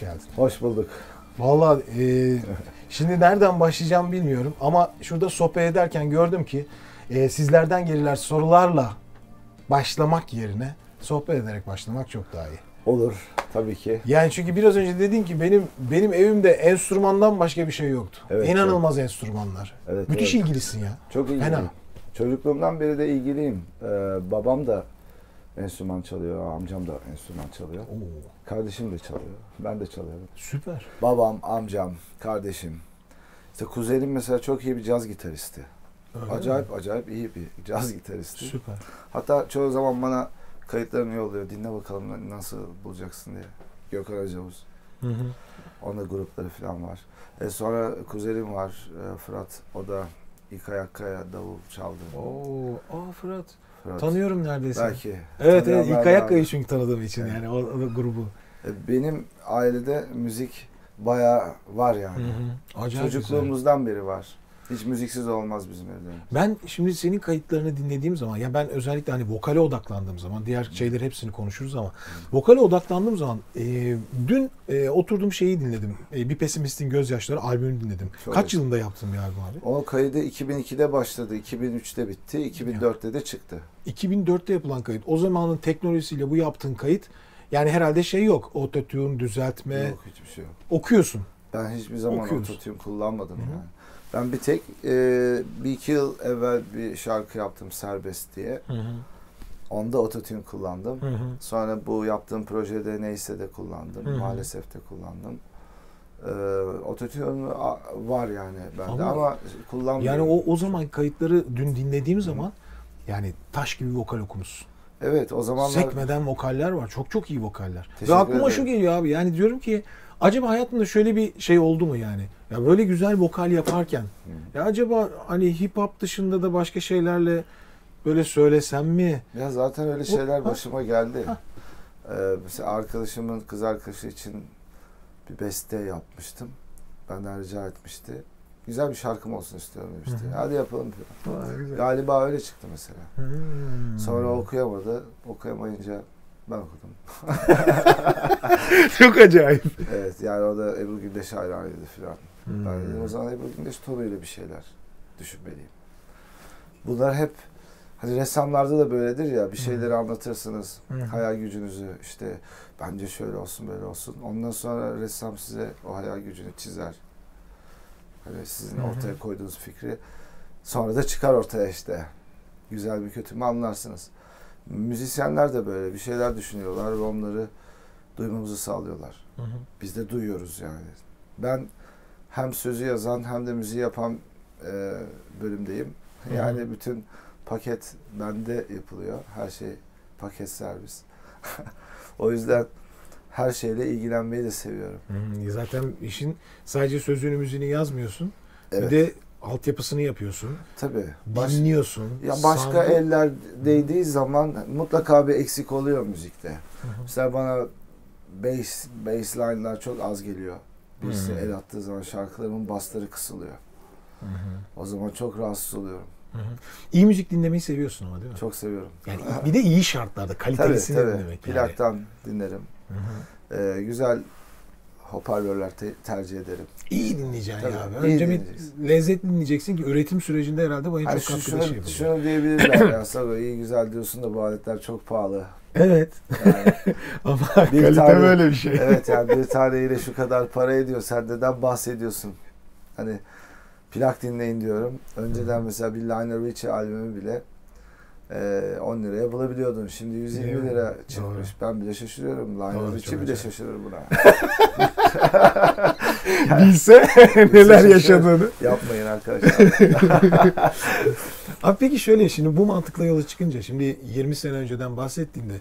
hoş geldin. Hoş bulduk. Vallahi şimdi nereden başlayacağımı bilmiyorum ama şurada sohbet ederken gördüm ki sizlerden gelen sorularla başlamak yerine sohbet ederek başlamak çok daha iyi. Olur tabii ki. Yani çünkü biraz önce dedin ki benim evimde enstrümandan başka bir şey yoktu. Evet, İnanılmaz evet. Enstrümanlar. Evet, müthiş evet. İlgilisin ya. Çok ilgiliyim. Fena. Çocukluğumdan beri de ilgiliyim. Babam da enstrüman çalıyor, amcam da enstrüman çalıyor. Oo. Kardeşim de çalıyor, ben de çalıyorum. Süper. Babam, amcam, kardeşim. İşte kuzenim mesela çok iyi bir caz gitaristi. Öyle acayip mi? Acayip iyi bir caz gitaristi. Süper. Hatta çoğu zaman bana kayıtlarını yolluyor, dinle bakalım nasıl bulacaksın diye. Gökhan Acaruz. Onun da grupları falan var. Sonra kuzenim var, Fırat. O da İlkay Kayak davul çaldı. Oo, Fırat. Fırat. Tanıyorum neredeyse. Belki. Evet, İlkay Kayak çünkü tanıdığım için yani o grubu. Benim ailede müzik bayağı var yani. Çocukluğumuzdan beri var. Hiç müziksiz olmaz bizim evde. Ben şimdi senin kayıtlarını dinlediğim zaman, ya ben özellikle hani vokale odaklandığım zaman, diğer şeyleri hepsini konuşuruz ama vokale odaklandığım zaman dün oturduğum şeyi dinledim. Bir Pesimistin Gözyaşları albümünü dinledim. Çok kaç yılında yaptın bir albüm abi? O kaydı 2002'de başladı, 2003'te bitti, 2004'te de çıktı. 2004'te yapılan kayıt. O zamanın teknolojisiyle bu yaptığın kayıt, yani herhalde şey yok, ototune, düzeltme. Yok, hiçbir şey yok. Okuyorsun. Ben hiçbir zaman ototune kullanmadım yani. Ben bir tek bir iki yıl evvel bir şarkı yaptım Serbest diye. Onda ototune kullandım. Sonra bu yaptığım projede Neyse de kullandım. Maalesef de kullandım. Ototune var yani bende ama kullanmıyorum. Yani o zaman kayıtları dün dinlediğim zaman yani taş gibi vokal okumuşsun. Evet o zamanlar. Sekmeden vokaller var. Çok çok iyi vokaller. Ve aklıma şu geliyor abi yani diyorum ki acaba hayatımda şöyle bir şey oldu mu yani? Ya böyle güzel vokal yaparken ya acaba hani hip hop dışında da başka şeylerle böyle söylesem mi? Ya zaten öyle şeyler başıma geldi. Mesela arkadaşımın kız arkadaşı için bir beste yapmıştım. Benden rica etmişti. Güzel bir şarkım olsun istiyorum demişti. Hadi yapalım. Galiba öyle çıktı mesela. Sonra okuyamadı. Okuyamayınca ben okudum. Çok acayip. Evet yani o da Ebru Gündeş hayranıydı filan. Ben dedim o zaman Ebru Gündeş Tobi'yle bir şeyler düşünmeliyim. Bunlar hep hani ressamlarda da böyledir ya bir şeyleri anlatırsınız. Hayal gücünüzü işte bence şöyle olsun böyle olsun. Ondan sonra ressam size o hayal gücünü çizer. Hani sizin ortaya koyduğunuz fikri sonra da çıkar ortaya işte. Güzel mi kötü mü anlarsınız. Müzisyenler de böyle bir şeyler düşünüyorlar ve onları duymamızı sağlıyorlar. Biz de duyuyoruz yani. Ben hem sözü yazan hem de müziği yapan bölümdeyim. Yani bütün paket bende yapılıyor. Her şey paket servis. O yüzden her şeyle ilgilenmeyi de seviyorum. Zaten işin sadece sözünü müziğini yazmıyorsun. Evet. Bir de altyapısını yapıyorsun. Tabii. Dinliyorsun. Ya başka eller değdiği zaman mutlaka bir eksik oluyor müzikte. Mesela bana bassline'lar çok az geliyor. Birisi el attığı zaman şarkılarımın basları kısılıyor. O zaman çok rahatsız oluyorum. İyi müzik dinlemeyi seviyorsun ama değil mi? Çok seviyorum. Yani bir de iyi şartlarda kalitelisini dinlemek. Plaktan dinlerim. Güzel hoparlörler tercih ederim. İyi dinleyeceksin tabii, ya. Önce bir lezzetli dinleyeceksin ki üretim sürecinde herhalde bana çok katkıda şey yapıyor. Şunu diyebilirler ya Sado iyi güzel diyorsun da bu aletler çok pahalı. Evet. Yani ama kalite tane, böyle bir şey. Evet yani bir taneyle şu kadar para ediyor. Sen neden bahsediyorsun? Hani plak dinleyin diyorum. Önceden mesela bir Lionel Richie albümü bile 10 liraya bulabiliyordun. Şimdi 120 lira çıkmış. Doğru. Ben bile şaşırıyorum. Lionel Richie bile şaşırır buna. Yani, bilse neler yaşadığını. Yapmayın arkadaşlar. Abi peki şöyle şimdi bu mantıkla yola çıkınca şimdi 20 sene önceden bahsettiğinde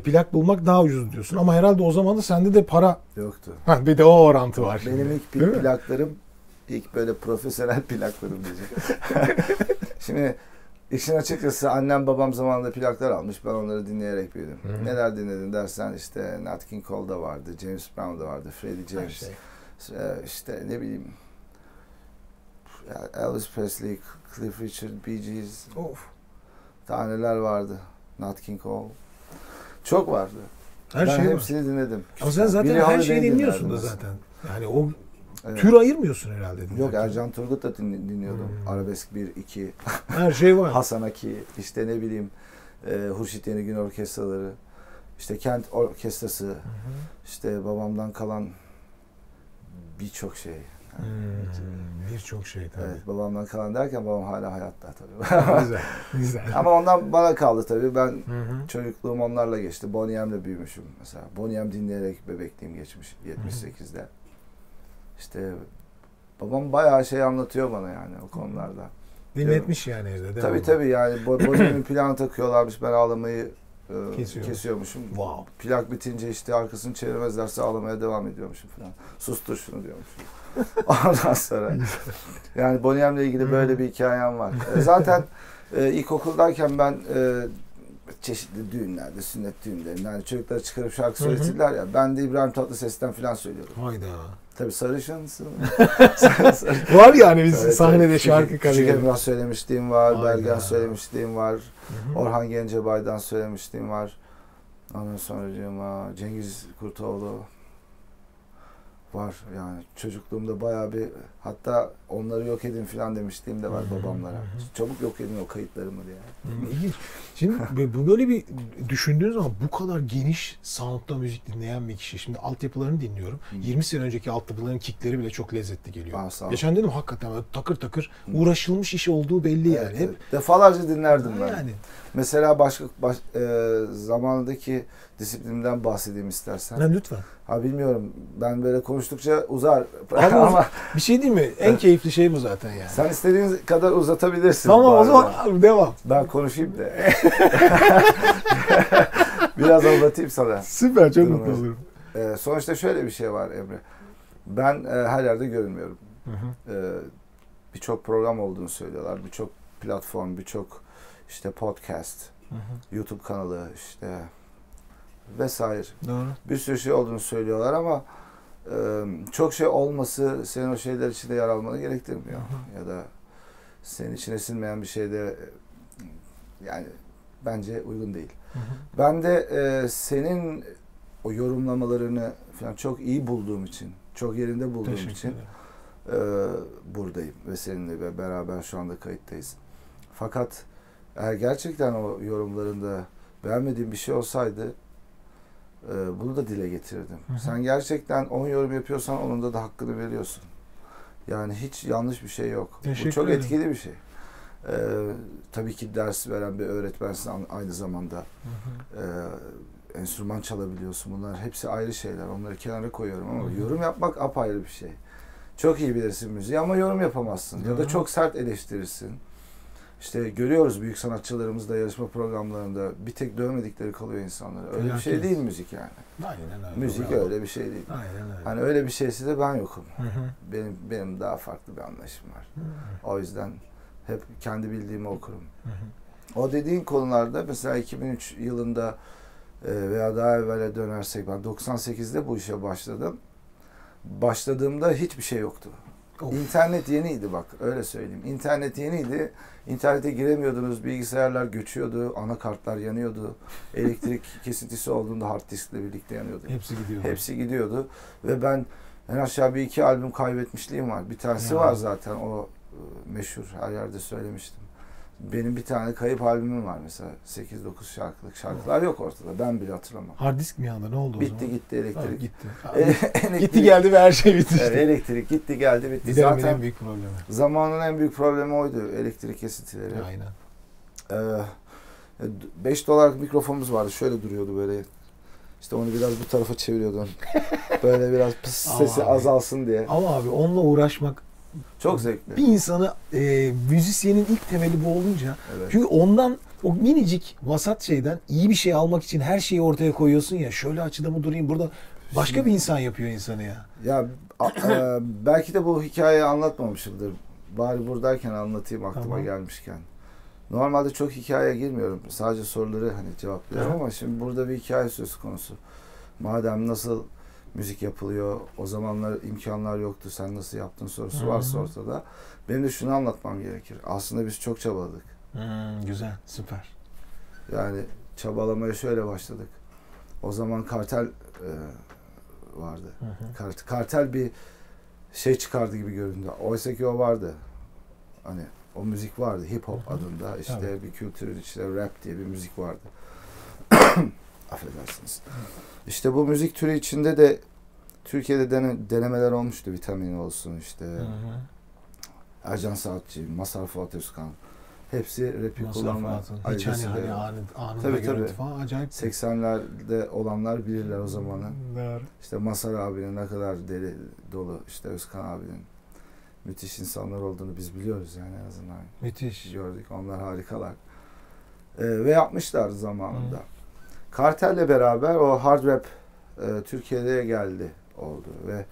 plak bulmak daha ucuz diyorsun ama herhalde o zaman da sende de para yoktu. Ha, bir de o orantı var. Benim şimdi. İlk plaklarım ilk böyle profesyonel plaklarım diyeceğim. Şimdi İşin açıkçası annem babam zamanında plaklar almış. Ben onları dinleyerek büyüdüm. Neler dinledin dersen işte Nat King Cole da vardı, James Brown da vardı, Freddie James. Şey. İşte ne bileyim Elvis Presley, Cliff Richard, Bee Gees. Taneler vardı. Nat King Cole. Çok vardı. Her ben hepsini dinledim. Ama sen zaten Billy her şeyi dinliyorsun da zaten. Yani o evet. Tür ayırmıyorsun herhalde. Yok, Ercan Turgut da dinliyordum. Hmm. Arabesk 1, 2. Her şey var. Hasan Aki, işte ne bileyim Hurşit Yenigün orkestraları, işte Kent Orkestrası, hı hı. işte babamdan kalan birçok şey. Yani birçok şey tabii. Evet, babamdan kalan derken babam hala hayatta tabii. Güzel, güzel. Ama ondan bana kaldı tabii. Ben çocukluğum onlarla geçti. Bone M'le büyümüşüm mesela. Bone M dinleyerek bebekliğim geçmiş 78'de. İşte babam bayağı şey anlatıyor bana yani o konularda. Dinletmiş yani evde değil mi? Tabii tabii yani Bone M'in plana takıyorlarmış. Ben ağlamayı kesiyormuşum. Wow. Plak bitince işte arkasını çevirmezlerse ağlamaya devam ediyormuşum falan. Sustur şunu diyormuşum. Ondan sonra yani Bone M'le ilgili böyle bir hikayem var. Zaten ilkokuldayken ben çeşitli düğünlerde, sünnet düğünlerinde yani çocuklara çıkarıp şarkı söyletirler ya. Ben de İbrahim Tatlıses'ten falan söylüyordum. Hayda. Tabii sarışınsın. Var yani biz evet, sahnede evet. şarkı kariyeri. Şükür Emrah söylemişliğim var, aynen. Bergen söylemişliğim var, Orhan Gencebay'dan söylemişliğim var. Ondan sonra diyorum, Cengiz Kurtoğlu var yani çocukluğumda bayağı bir, hatta onları yok edin falan demişliğim de var babamlara. Çabuk yok edin o kayıtlarımı diye. Yani. Şimdi böyle bir düşündüğünüz zaman bu kadar geniş sound'da müzik dinleyen bir kişi. Şimdi altyapılarını dinliyorum. 20 sene önceki altyapıların kickleri bile çok lezzetli geliyor. Aa, geçen dedim hakikaten takır takır uğraşılmış iş olduğu belli evet, yani. Hep. Evet. Defalarca dinlerdim ben. Yani. Mesela zamandaki disiplinimden bahsedeyim istersen. Ne, lütfen. Ha bilmiyorum. Ben böyle konuştukça uzar. Ama bir şey değil mi? En keyifli şey bu zaten yani. Sen istediğin kadar uzatabilirsin. Tamam o zaman devam. Ben konuşayım da. Biraz anlatayım sana. Süper, çok mutlu olurum. Sonuçta şöyle bir şey var Emre. Ben her yerde görünmüyorum. Birçok program olduğunu söylüyorlar. Birçok platform, birçok işte podcast, YouTube kanalı işte vesaire. Doğru. Bir sürü şey olduğunu söylüyorlar ama çok şey olması senin o şeyler içinde yer almanı gerektirmiyor. Ya da senin içine sinmeyen bir şeyde yani bence uygun değil. Ben de senin o yorumlamalarını falan çok iyi bulduğum için, çok yerinde bulduğum teşekkür için buradayım ve seninle beraber şu anda kayıttayız. Fakat eğer gerçekten o yorumlarında beğenmediğim bir şey olsaydı bunu da dile getirdim. Sen gerçekten 10 yorum yapıyorsan onun da hakkını veriyorsun. Yani hiç yanlış bir şey yok. Bu çok etkili bir şey. Tabii ki ders veren bir öğretmensin aynı zamanda. Enstrüman çalabiliyorsun. Bunlar hepsi ayrı şeyler. Onları kenara koyuyorum ama yorum yapmak apayrı bir şey. Çok iyi bilirsin müziği ama yorum yapamazsın. Ya da çok sert eleştirirsin. İşte görüyoruz büyük sanatçılarımızda yarışma programlarında bir tek dövmedikleri kalıyor insanlara. Öyle bir şey değil müzik yani. Aynen öyle. Müzik öyle bir şey değil. Aynen öyle. Hani öyle bir şeyse de ben yokum. Benim daha farklı bir anlayışım var. O yüzden hep kendi bildiğimi okurum. O dediğin konularda mesela 2003 yılında veya daha evvele dönersek ben 98'de bu işe başladım. Başladığımda hiçbir şey yoktu. Of. İnternet yeniydi bak, öyle söyleyeyim. İnternet yeniydi. İnternete giremiyordunuz, bilgisayarlar göçüyordu, anakartlar yanıyordu. Elektrik kesintisi olduğunda hard diskle birlikte yanıyordu. Hepsi gidiyordu. Hepsi gidiyordu ve ben en aşağı bir iki albüm kaybetmişliğim var. Bir tanesi var zaten, o meşhur, her yerde söylemiştim. Benim bir tane kayıp albümüm var mesela. 8-9 şarkılık şarkılar yok ortada. Ben bile hatırlamam. Hard disk mi yandı? Ne oldu o zaman? Bitti gitti elektrik. Abi, gitti. Elektrik. Gitti geldi ve her şey bitti işte. Yani elektrik gitti geldi bitti. Zaten en büyük problemi. Zamanın en büyük problemi oydu. Elektrik kesintileri. Aynen. 5 dolarlık mikrofonumuz vardı. Şöyle duruyordu böyle. İşte onu biraz bu tarafa çeviriyordun. Böyle biraz pıs sesi azalsın diye. Ama abi onunla uğraşmak çok zevkli. Bir insanı müzisyenin ilk temeli bu olunca çünkü ondan o minicik vasat şeyden iyi bir şey almak için her şeyi ortaya koyuyorsun ya, şöyle açıda mı durayım burada başka bir insan yapıyor insanı ya. Ya belki de bu hikayeyi anlatmamışımdır. Bari buradayken anlatayım aklıma gelmişken. Normalde çok hikayeye girmiyorum. Sadece soruları hani cevaplıyorum ama şimdi burada bir hikaye söz konusu. Madem nasıl müzik yapılıyor. O zamanlar imkanlar yoktu. Sen nasıl yaptın sorusu varsa ortada. Benim de şunu anlatmam gerekir. Aslında biz çok çabaladık. Güzel, süper. Yani çabalamaya şöyle başladık. O zaman Kartel vardı. Hı hı. Kartel bir şey çıkardı gibi göründü. Oysa ki o vardı. Hani o müzik vardı. Hip hop, hı hı, adında işte, evet, bir kültürün işte rap diye bir müzik vardı. Affedersiniz. İşte bu müzik türü içinde de Türkiye'de denemeler olmuştu. Vitamin olsun işte. Hı hı. Ercan Saatçı, Mazhar Fuat Özkan. Hepsi rapi kullanma. Hiç hani anında görüntü falan acayip. 80'lerde olanlar bilirler o zamanı. Doğru. İşte Mazhar abinin ne kadar deli dolu, işte Özkan abinin müthiş insanlar olduğunu biz biliyoruz yani en azından. Müthiş. Gördük. Onlar harikalar. Ve yapmışlar zamanında. Hı. Kartel'le beraber o hard rap Türkiye'de geldi oldu ve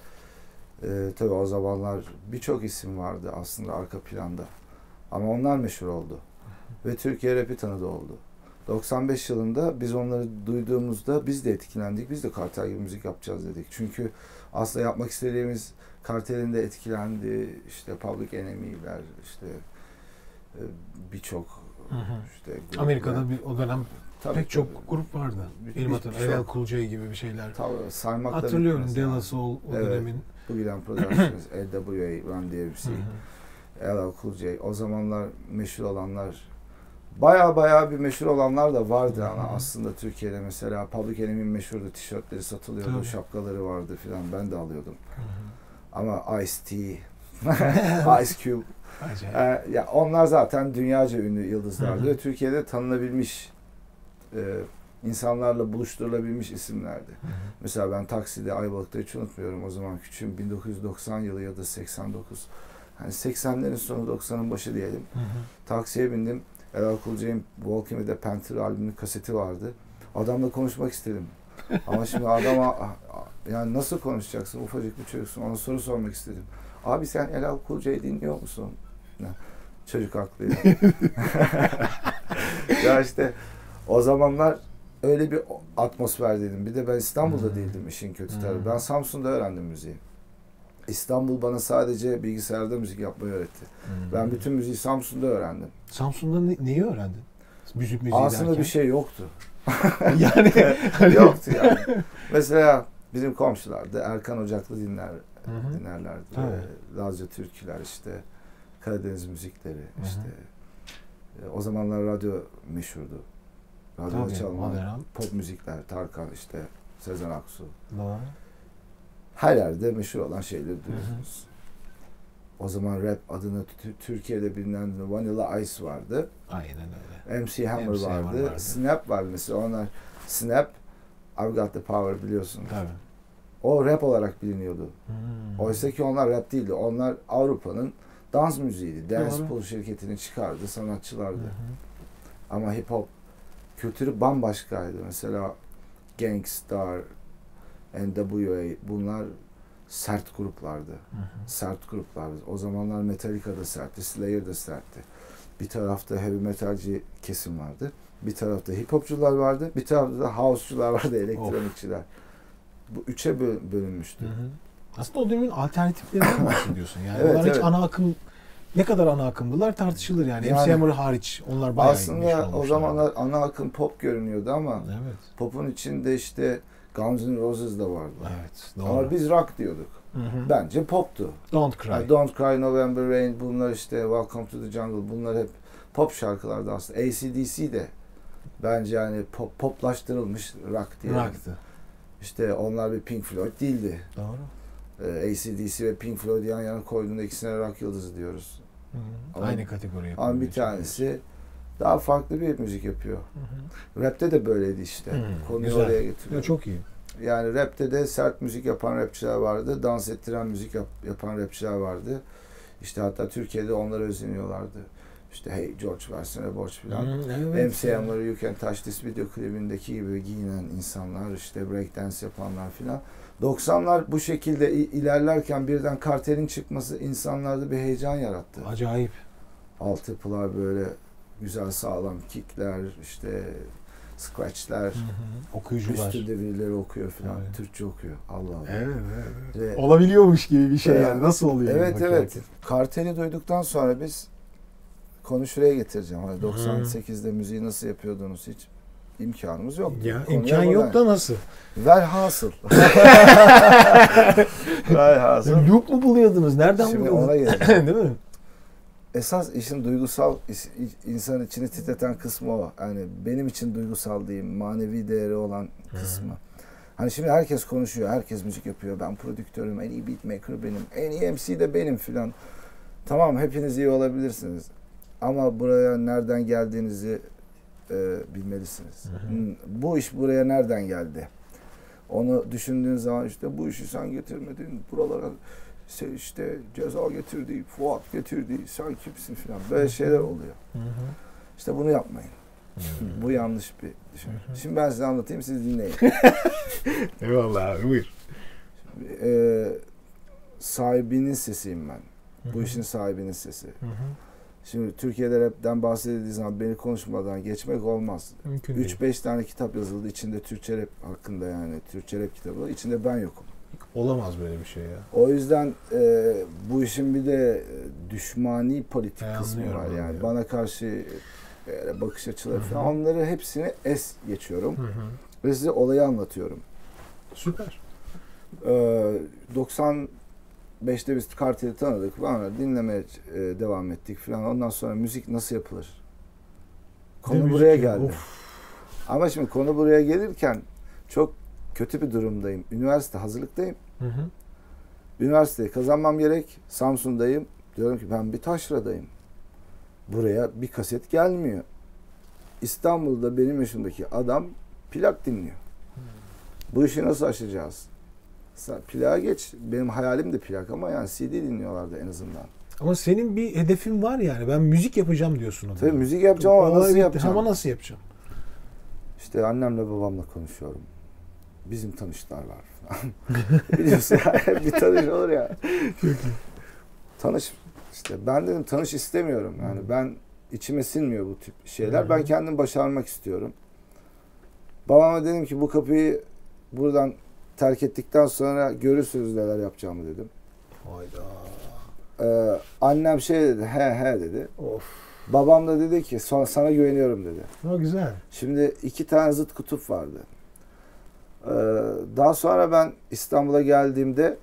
tabii o zamanlar birçok isim vardı aslında arka planda. Ama onlar meşhur oldu. Ve Türkiye rapi tanıdı oldu. 95 yılında biz onları duyduğumuzda biz de etkilendik. Biz de Kartel gibi müzik yapacağız dedik. Çünkü aslında yapmak istediğimiz Kartel'in de etkilendiği işte Public Enemy'ler, işte birçok işte gruplar. Amerika'da bir o dönem tabii, pek çok grup vardı. Erel Kulcay gibi bir şeyler. Tabii, hatırlıyorum De La Soul o dönemin. Bu giden Productions, LWA, Run DMC. LL Cool J, o zamanlar meşhur olanlar, baya bir meşhur olanlar da vardı, hı-hı, ama aslında Türkiye'de mesela Public Enemy'nin meşhurdu, tişörtleri satılıyordu, tabii, şapkaları vardı filan, ben de alıyordum. Hı-hı. Ama Ice-T, Ice Cube, ya onlar zaten dünyaca ünlü yıldızlardı, hı-hı, ve Türkiye'de tanınabilmiş, insanlarla buluşturulabilmiş isimlerdi. Hı-hı. Mesela ben takside, Ayvalık'ta hiç unutmuyorum, o zaman küçüğüm, 1990 yılı ya da 89. Hani 80'lerin sonu 90'ın başı diyelim. Hı hı. Taksiye bindim. Erol Kulcay'ın Walking with the Panther albümünün kaseti vardı. Adamla konuşmak istedim. Ama şimdi adama yani nasıl konuşacaksın? Ufacık bir çocuksun. Ona soru sormak istedim. Abi sen Erol Kulcay'ı dinliyor musun? Çocuk haklı. Ya işte o zamanlar öyle bir atmosfer dedim. Bir de ben İstanbul'da değildim işin kötü tarafı. Ben Samsun'da öğrendim müziği. İstanbul bana sadece bilgisayarda müzik yapmayı öğretti. Hmm. Ben bütün müziği Samsun'da öğrendim. Samsun'da neyi öğrendin? Müzik aslında derken bir şey yoktu. Yani yoktu yani. Mesela bizim komşularda Erkan Ocaklı dinlerlerdi. Lazca türküler işte, Karadeniz müzikleri, hı-hı, işte. O zamanlar radyo meşhurdu. Radyo çalma, pop müzikler, Tarkan işte, Sezen Aksu. Doğru. Her yerde meşhur olan şeyleri duyuyorsunuz. O zaman rap adını Türkiye'de bilinen Vanilla Ice vardı. Aynen öyle. MC Hammer vardı. Snap vardı mesela. Onlar Snap, I've Got The Power biliyorsunuz. Tabii. O rap olarak biliniyordu. Hmm. Oysa ki onlar rap değildi. Onlar Avrupa'nın dans müziğiydi. Dance Pool şirketini çıkardı. Sanatçılardı. Hı-hı. Ama hip hop kültürü bambaşkaydı. Mesela Gangstar, NWA, bunlar sert gruplardı. Hı hı. Sert gruplardı. O zamanlar Metallica da sertti, Slayer de sertti. Bir tarafta heavy metalci kesim vardı. Bir tarafta hip hopçular vardı. Bir tarafta da house'cular vardı, elektronikçiler. Bu üçe bölünmüştü. Hı hı. Aslında o dönemin alternatiflerinden bahsediyorsun. Yani evet, onlar hiç ana akım, ne kadar ana akımdılar tartışılır yani. MC Hammer hariç onlar bayağı iyiymiş olmuşlar. Aslında o zamanlar ana akım pop görünüyordu ama evet, popun içinde işte Guns N' Roses da vardı. Evet, doğru. Ama biz rock diyorduk. Hı hı. Bence poptu. Don't Cry. Yani Don't Cry, November Rain, bunlar işte Welcome to the Jungle, bunlar hep pop şarkılardı aslında. AC/DC de bence yani poplaştırılmış rock diye. Rock'tı. İşte onlar bir Pink Floyd değildi. Doğru. AC/DC ve Pink Floyd yan yana koyduğunda ikisine rock yıldızı diyoruz. Hı hı. Ama aynı kategori yapıyor. Ama bir tanesi daha farklı bir müzik yapıyor. Hı hı. Rap'te de böyleydi işte. Hı, konuyu güzel oraya getiriyor. Ya çok iyi. Yani rap'te de sert müzik yapan rapçiler vardı. Dans ettiren müzik yapan rapçiler vardı. İşte hatta Türkiye'de onlara özeniyorlardı. İşte Hey George versene borç filan. Evet, MC Hammer'ı You Can Touch This video klibindeki gibi giyinen insanlar, işte breakdance yapanlar filan. 90'lar bu şekilde ilerlerken birden Kartel'in çıkması insanlarda bir heyecan yarattı. Acayip. Altı pılar böyle güzel sağlam kickler, işte scratchler, okuyucular, üstünde birileri okuyor falan, evet, Türkçe okuyor. Allah Allah. Evet, evet. Ve olabiliyormuş gibi bir şey yani. Nasıl oluyor? Evet, evet. Kartel'i duyduktan sonra biz, konu şuraya getireceğim. Hani 98'de müziği nasıl yapıyordunuz hiç? imkanımız yok. Ya imkan yok da nasıl? Velhasıl. Velhasıl. Loop mu buluyordunuz? Nereden şimdi buluyordunuz? Ona geleceğim. Değil mi? Esas işin duygusal, insanın içini titreten kısmı o. Yani benim için duygusal diyeyim, manevi değeri olan kısmı. Hmm. Hani şimdi herkes konuşuyor, herkes müzik yapıyor. Ben prodüktörüm, en iyi beatmaker benim, en iyi MC de benim filan. Tamam, hepiniz iyi olabilirsiniz. Ama buraya nereden geldiğinizi bilmelisiniz. Bu iş buraya nereden geldi? Onu düşündüğün zaman işte bu işi sen getirmedin, buralara işte ceza getirdi, Fuat getirdi, sen kimsin filan. Böyle şeyler oluyor. İşte bunu yapmayın. Bu yanlış bir düşünce. Şimdi ben size anlatayım, siz dinleyin. Eyvallah abi, buyur. Sahibinin sesiyim ben. Bu işin sahibinin sesi. Şimdi Türkiye'de rapten bahsedildiği zaman beni konuşmadan geçmek olmaz. 3-5 tane kitap yazıldı içinde Türkçe rap hakkında, yani Türkçe rap kitabı. İçinde ben yokum. Olamaz böyle bir şey ya. O yüzden bu işin bir de düşmani politik kısmı var yani. Ya. Bana karşı bakış açıları falan, onları hepsini es geçiyorum. Ve size olayı anlatıyorum. Süper. 95'te biz Kartel'i tanıdık. Bana dinlemeye devam ettik falan. Ondan sonra müzik nasıl yapılır? Konu buraya geldi. Of. Ama şimdi konu buraya gelirken çok kötü bir durumdayım. Üniversite hazırlıktayım. Üniversiteyi kazanmam gerek. Samsun'dayım. Diyorum ki ben bir taşradayım. Buraya bir kaset gelmiyor. İstanbul'da benim yaşımdaki adam plak dinliyor. Bu işi nasıl aşacağız? Plağa geç. Benim hayalim de plak ama yani CD dinliyorlardı en azından. Ama senin bir hedefin var yani. Ben müzik yapacağım diyorsun. Tabii müzik yapacağım ama nasıl yapacağım? İşte annemle babamla konuşuyorum. Bizim tanışlar var. Biliyorsun ya, bir tanış olur ya. Tanış. İşte ben dedim tanış istemiyorum. Yani ben içime sinmiyor bu tip şeyler. Ben kendim başarmak istiyorum. Babama dedim ki bu kapıyı buradan terk ettikten sonra görürsünüz neler yapacağımı dedim. Annem şey dedi, he dedi. Of. Babam da dedi ki sana güveniyorum dedi. O güzel. Şimdi iki tane zıt kutup vardı. Daha sonra ben İstanbul'a geldiğimde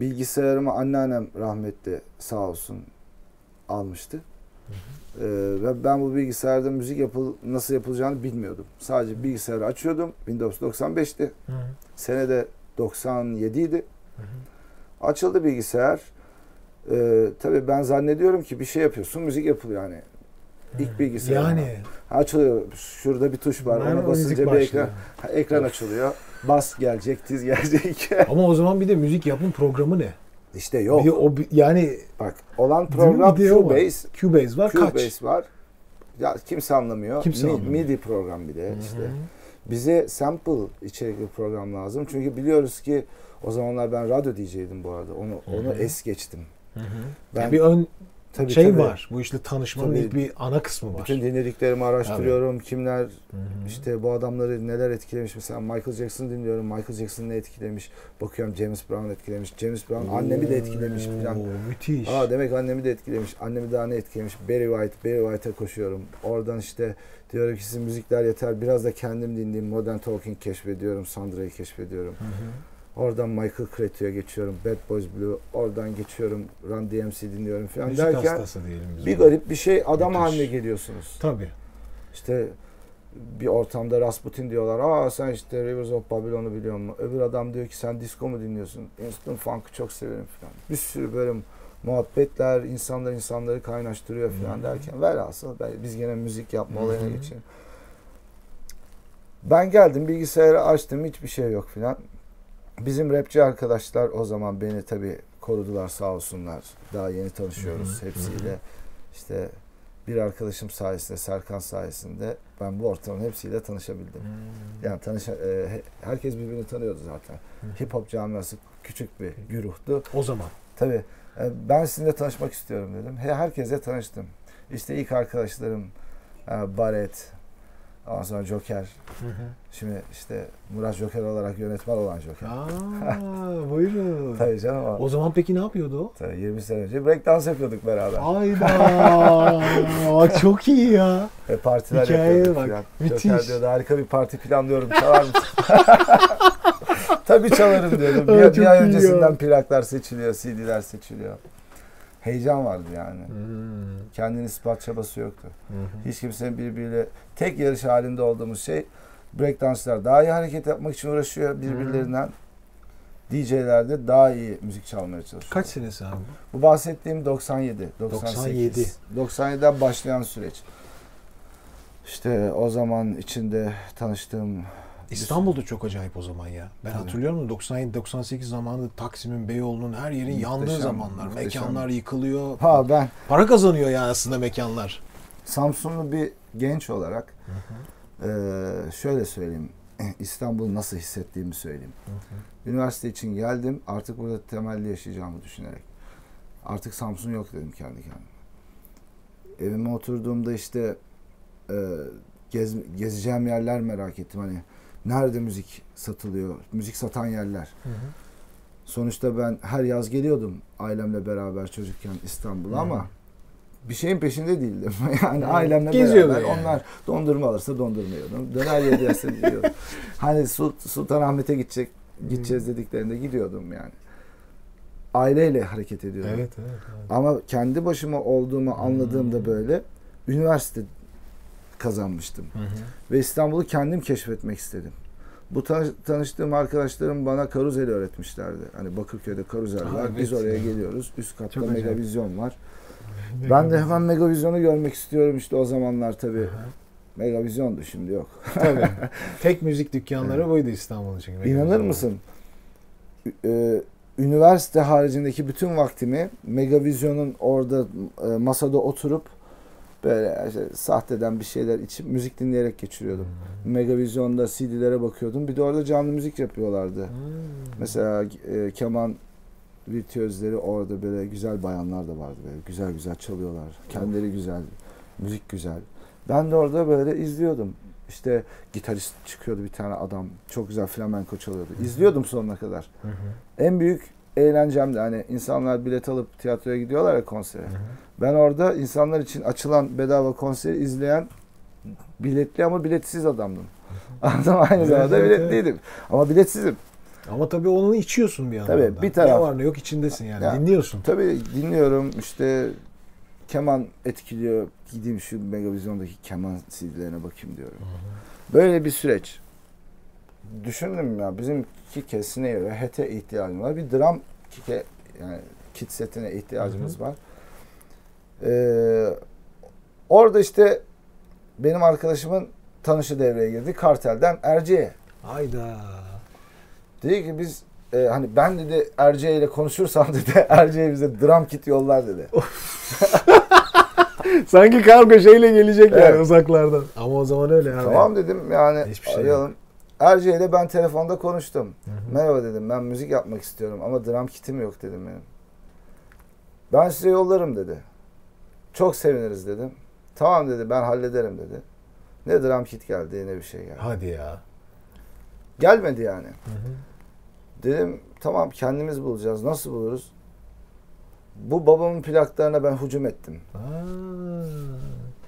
bilgisayarımı anneannem rahmetli sağ olsun almıştı. Ve ben bu bilgisayarda müzik nasıl yapılacağını bilmiyordum. Sadece bilgisayarı açıyordum. Windows 95'ti. Senede 97 idi. Açıldı bilgisayar. Tabii ben zannediyorum ki bir şey yapıyorsun, müzik yapılıyor yani. İlk bilgisayar. Yani. Açılıyor. Şurada bir tuş var. Ona basınca bir ekran açılıyor. Bas gelecek, tiz gelecek. Ama o zaman bir de müzik yapım programı ne? İşte yok. Yani bak olan program Cubase. Cubase var. Cubase var. Ya kimse anlamıyor. Kimse anlamıyor. MIDI program bir de işte. Bize sample içerikli program lazım. Çünkü biliyoruz ki o zamanlar ben radyo DJ'ydim bu arada. Onu es geçtim. Ben bir tabii, var. Bu işte tanışmanın ilk bir ana kısmı var. Bütün dinlediklerimi araştırıyorum. Tabii. Kimler işte bu adamları neler etkilemiş. Mesela Michael Jackson'ı dinliyorum. Michael Jackson'ı ne etkilemiş? Bakıyorum James Brown etkilemiş. James Brown annemi de etkilemiş falan. Müthiş. Aa, demek annemi de etkilemiş. Annemi daha ne etkilemiş? Barry White. Barry White'a koşuyorum. Oradan işte diyorum ki sizin müzikler yeter. Biraz da kendim dinleyeyim. Modern Talking keşfediyorum. Sandra'yı keşfediyorum. Oradan Michael Cretu'ya geçiyorum. Bad Boys Blue. Oradan geçiyorum. Run DMC dinliyorum falan müzik derken bir garip bir şey adam haline geliyorsunuz. Tabii. İşte bir ortamda Rasputin diyorlar. Aa sen işte Rivers of Babylon'u biliyor musun? Öbür adam diyor ki sen disco mu dinliyorsun? Instant Funk'ı çok severim falan. Bir sürü böyle muhabbetler, insanları kaynaştırıyor falan derken velhasıl biz gene müzik yapma olayına geçelim. Ben geldim bilgisayarı açtım, hiçbir şey yok falan. Bizim rapçi arkadaşlar o zaman beni tabii korudular sağ olsunlar. Daha yeni tanışıyoruz hepsiyle. İşte bir arkadaşım sayesinde, Serkan sayesinde ben bu ortamın hepsiyle tanışabildim. Yani herkes birbirini tanıyordu zaten. Hip hop camiası küçük bir güruhtu. O zaman. Tabii. Ben sizinle tanışmak istiyorum dedim. Herkese tanıştım. İşte ilk arkadaşlarım Baret, Ondan sonra Joker. Şimdi işte Murat Joker olarak yönetmen olan Joker. Aaa buyurun. Tabii canım abi. O zaman peki ne yapıyordu o? Tabii 20 sene önce breakdance yapıyorduk beraber. Hayda. Çok iyi ya. Ve partiler hikayeye yapıyorduk. Bak, müthiş. Joker diyordu harika bir parti planlıyorum. Çalar mısın? Tabii çalarım diyordum. Bir ay öncesinden ya. Plaklar seçiliyor, CD'ler seçiliyor. Heyecan vardı yani. Hmm. Kendini ispat çabası yoktu. Hmm. Hiç kimsenin birbiriyle tek yarış halinde olduğumuz şey breakdance'lar daha iyi hareket yapmak için uğraşıyor birbirlerinden. DJ'ler de daha iyi müzik çalmaya çalışıyor. Kaç senesi abi? Bu bahsettiğim 97, 98. 97'den başlayan süreç. İşte o zaman içinde tanıştığım İstanbul'da çok acayip o zaman ya. Ben tabii hatırlıyorum da 97-98 zamanı Taksim'in, Beyoğlu'nun her yerin muhteşem, yandığı zamanlar. Muhteşem. Mekanlar yıkılıyor. Ha ben para kazanıyor yani aslında mekanlar. Samsunlu bir genç olarak şöyle söyleyeyim. İstanbul'u nasıl hissettiğimi söyleyeyim. Üniversite için geldim. Artık burada temelli yaşayacağımı düşünerek. Artık Samsun yok dedim kendi kendime. Evime oturduğumda işte gezeceğim yerler merak ettim. Hani nerede müzik satılıyor? Müzik satan yerler. Hı hı. Sonuçta ben her yaz geliyordum ailemle beraber çocukken İstanbul'a ama bir şeyin peşinde değildim. Yani ailemle geziyordu beraber. Yani. Onlar dondurma alırsa dondurma yiyordum. Döner yedilerse yiyordum. Hani Sultanahmet'e gideceğiz dediklerinde gidiyordum yani. Aileyle hareket ediyordum. Evet, evet, evet. Ama kendi başıma olduğumu anladığımda böyle üniversite kazanmıştım. Hı hı. Ve İstanbul'u kendim keşfetmek istedim. Bu tanıştığım arkadaşlarım bana Karuzeli öğretmişlerdi. Hani Bakırköy'de Karuzel var. Evet. Biz oraya geliyoruz. Üst katta çok Megavizyon acayip var. Ben de hemen Megavizyon'u görmek istiyorum işte o zamanlar tabii. Hı-hı. Megavizyon'du, şimdi yok. Tabii. Tek müzik dükkanları buydu İstanbul'un çünkü. Megavizyon. İnanır mısın? Üniversite haricindeki bütün vaktimi Megavizyon'un orada masada oturup böyle işte sahteden bir şeyler içip müzik dinleyerek geçiriyordum. Hmm. Megavizyon'da CD'lere bakıyordum. Bir de orada canlı müzik yapıyorlardı. Mesela keman virtüözleri orada böyle güzel bayanlar da vardı. Böyle güzel güzel çalıyorlar. Kendileri güzel. Müzik güzel. Ben de orada böyle izliyordum. İşte gitarist çıkıyordu bir tane adam. Çok güzel flamenko çalıyordu. İzliyordum sonuna kadar. En büyük eğlencemdi. Hani insanlar bilet alıp tiyatroya gidiyorlar ya konsere. Ben orada insanlar için açılan bedava konseri izleyen biletli ama biletsiz adamdım. Adam aynı zamanda biletliydim. Ama biletsizim. Ama tabii onu içiyorsun bir yandan. Tabii bir taraf. Ne var ne yok içindesin yani. Ya, dinliyorsun. Tabii dinliyorum işte keman etkiliyor. Gideyim şu Megavizyon'daki keman CD'lerine bakayım diyorum. Böyle bir süreç. Düşündüm ya bizim kikesine göre hete ihtiyacım var. Bir drum kike yani kit setine ihtiyacımız var. Orada işte benim arkadaşımın tanışı devreye girdi. Kartel'den Erci'ye. Hayda. Dedi ki biz hani ben dedi Erci'ye ile konuşursam dedi Erci'ye bize drum kit yollar dedi. Sanki kargo şeyle gelecek evet yani uzaklardan. Ama o zaman öyle yani. Tamam dedim yani hiçbir şey arayalım. Yok. Erci'ye ile ben telefonda konuştum. Merhaba dedim ben müzik yapmak istiyorum ama drum kitim yok dedim benim. Ben size yollarım dedi. Çok seviniriz dedim. Tamam dedi ben hallederim dedi. Ne drum kit geldi ne bir şey geldi. Hadi ya. Gelmedi yani. Dedim tamam kendimiz bulacağız. Nasıl buluruz? Bu babamın plaklarına ben hücum ettim.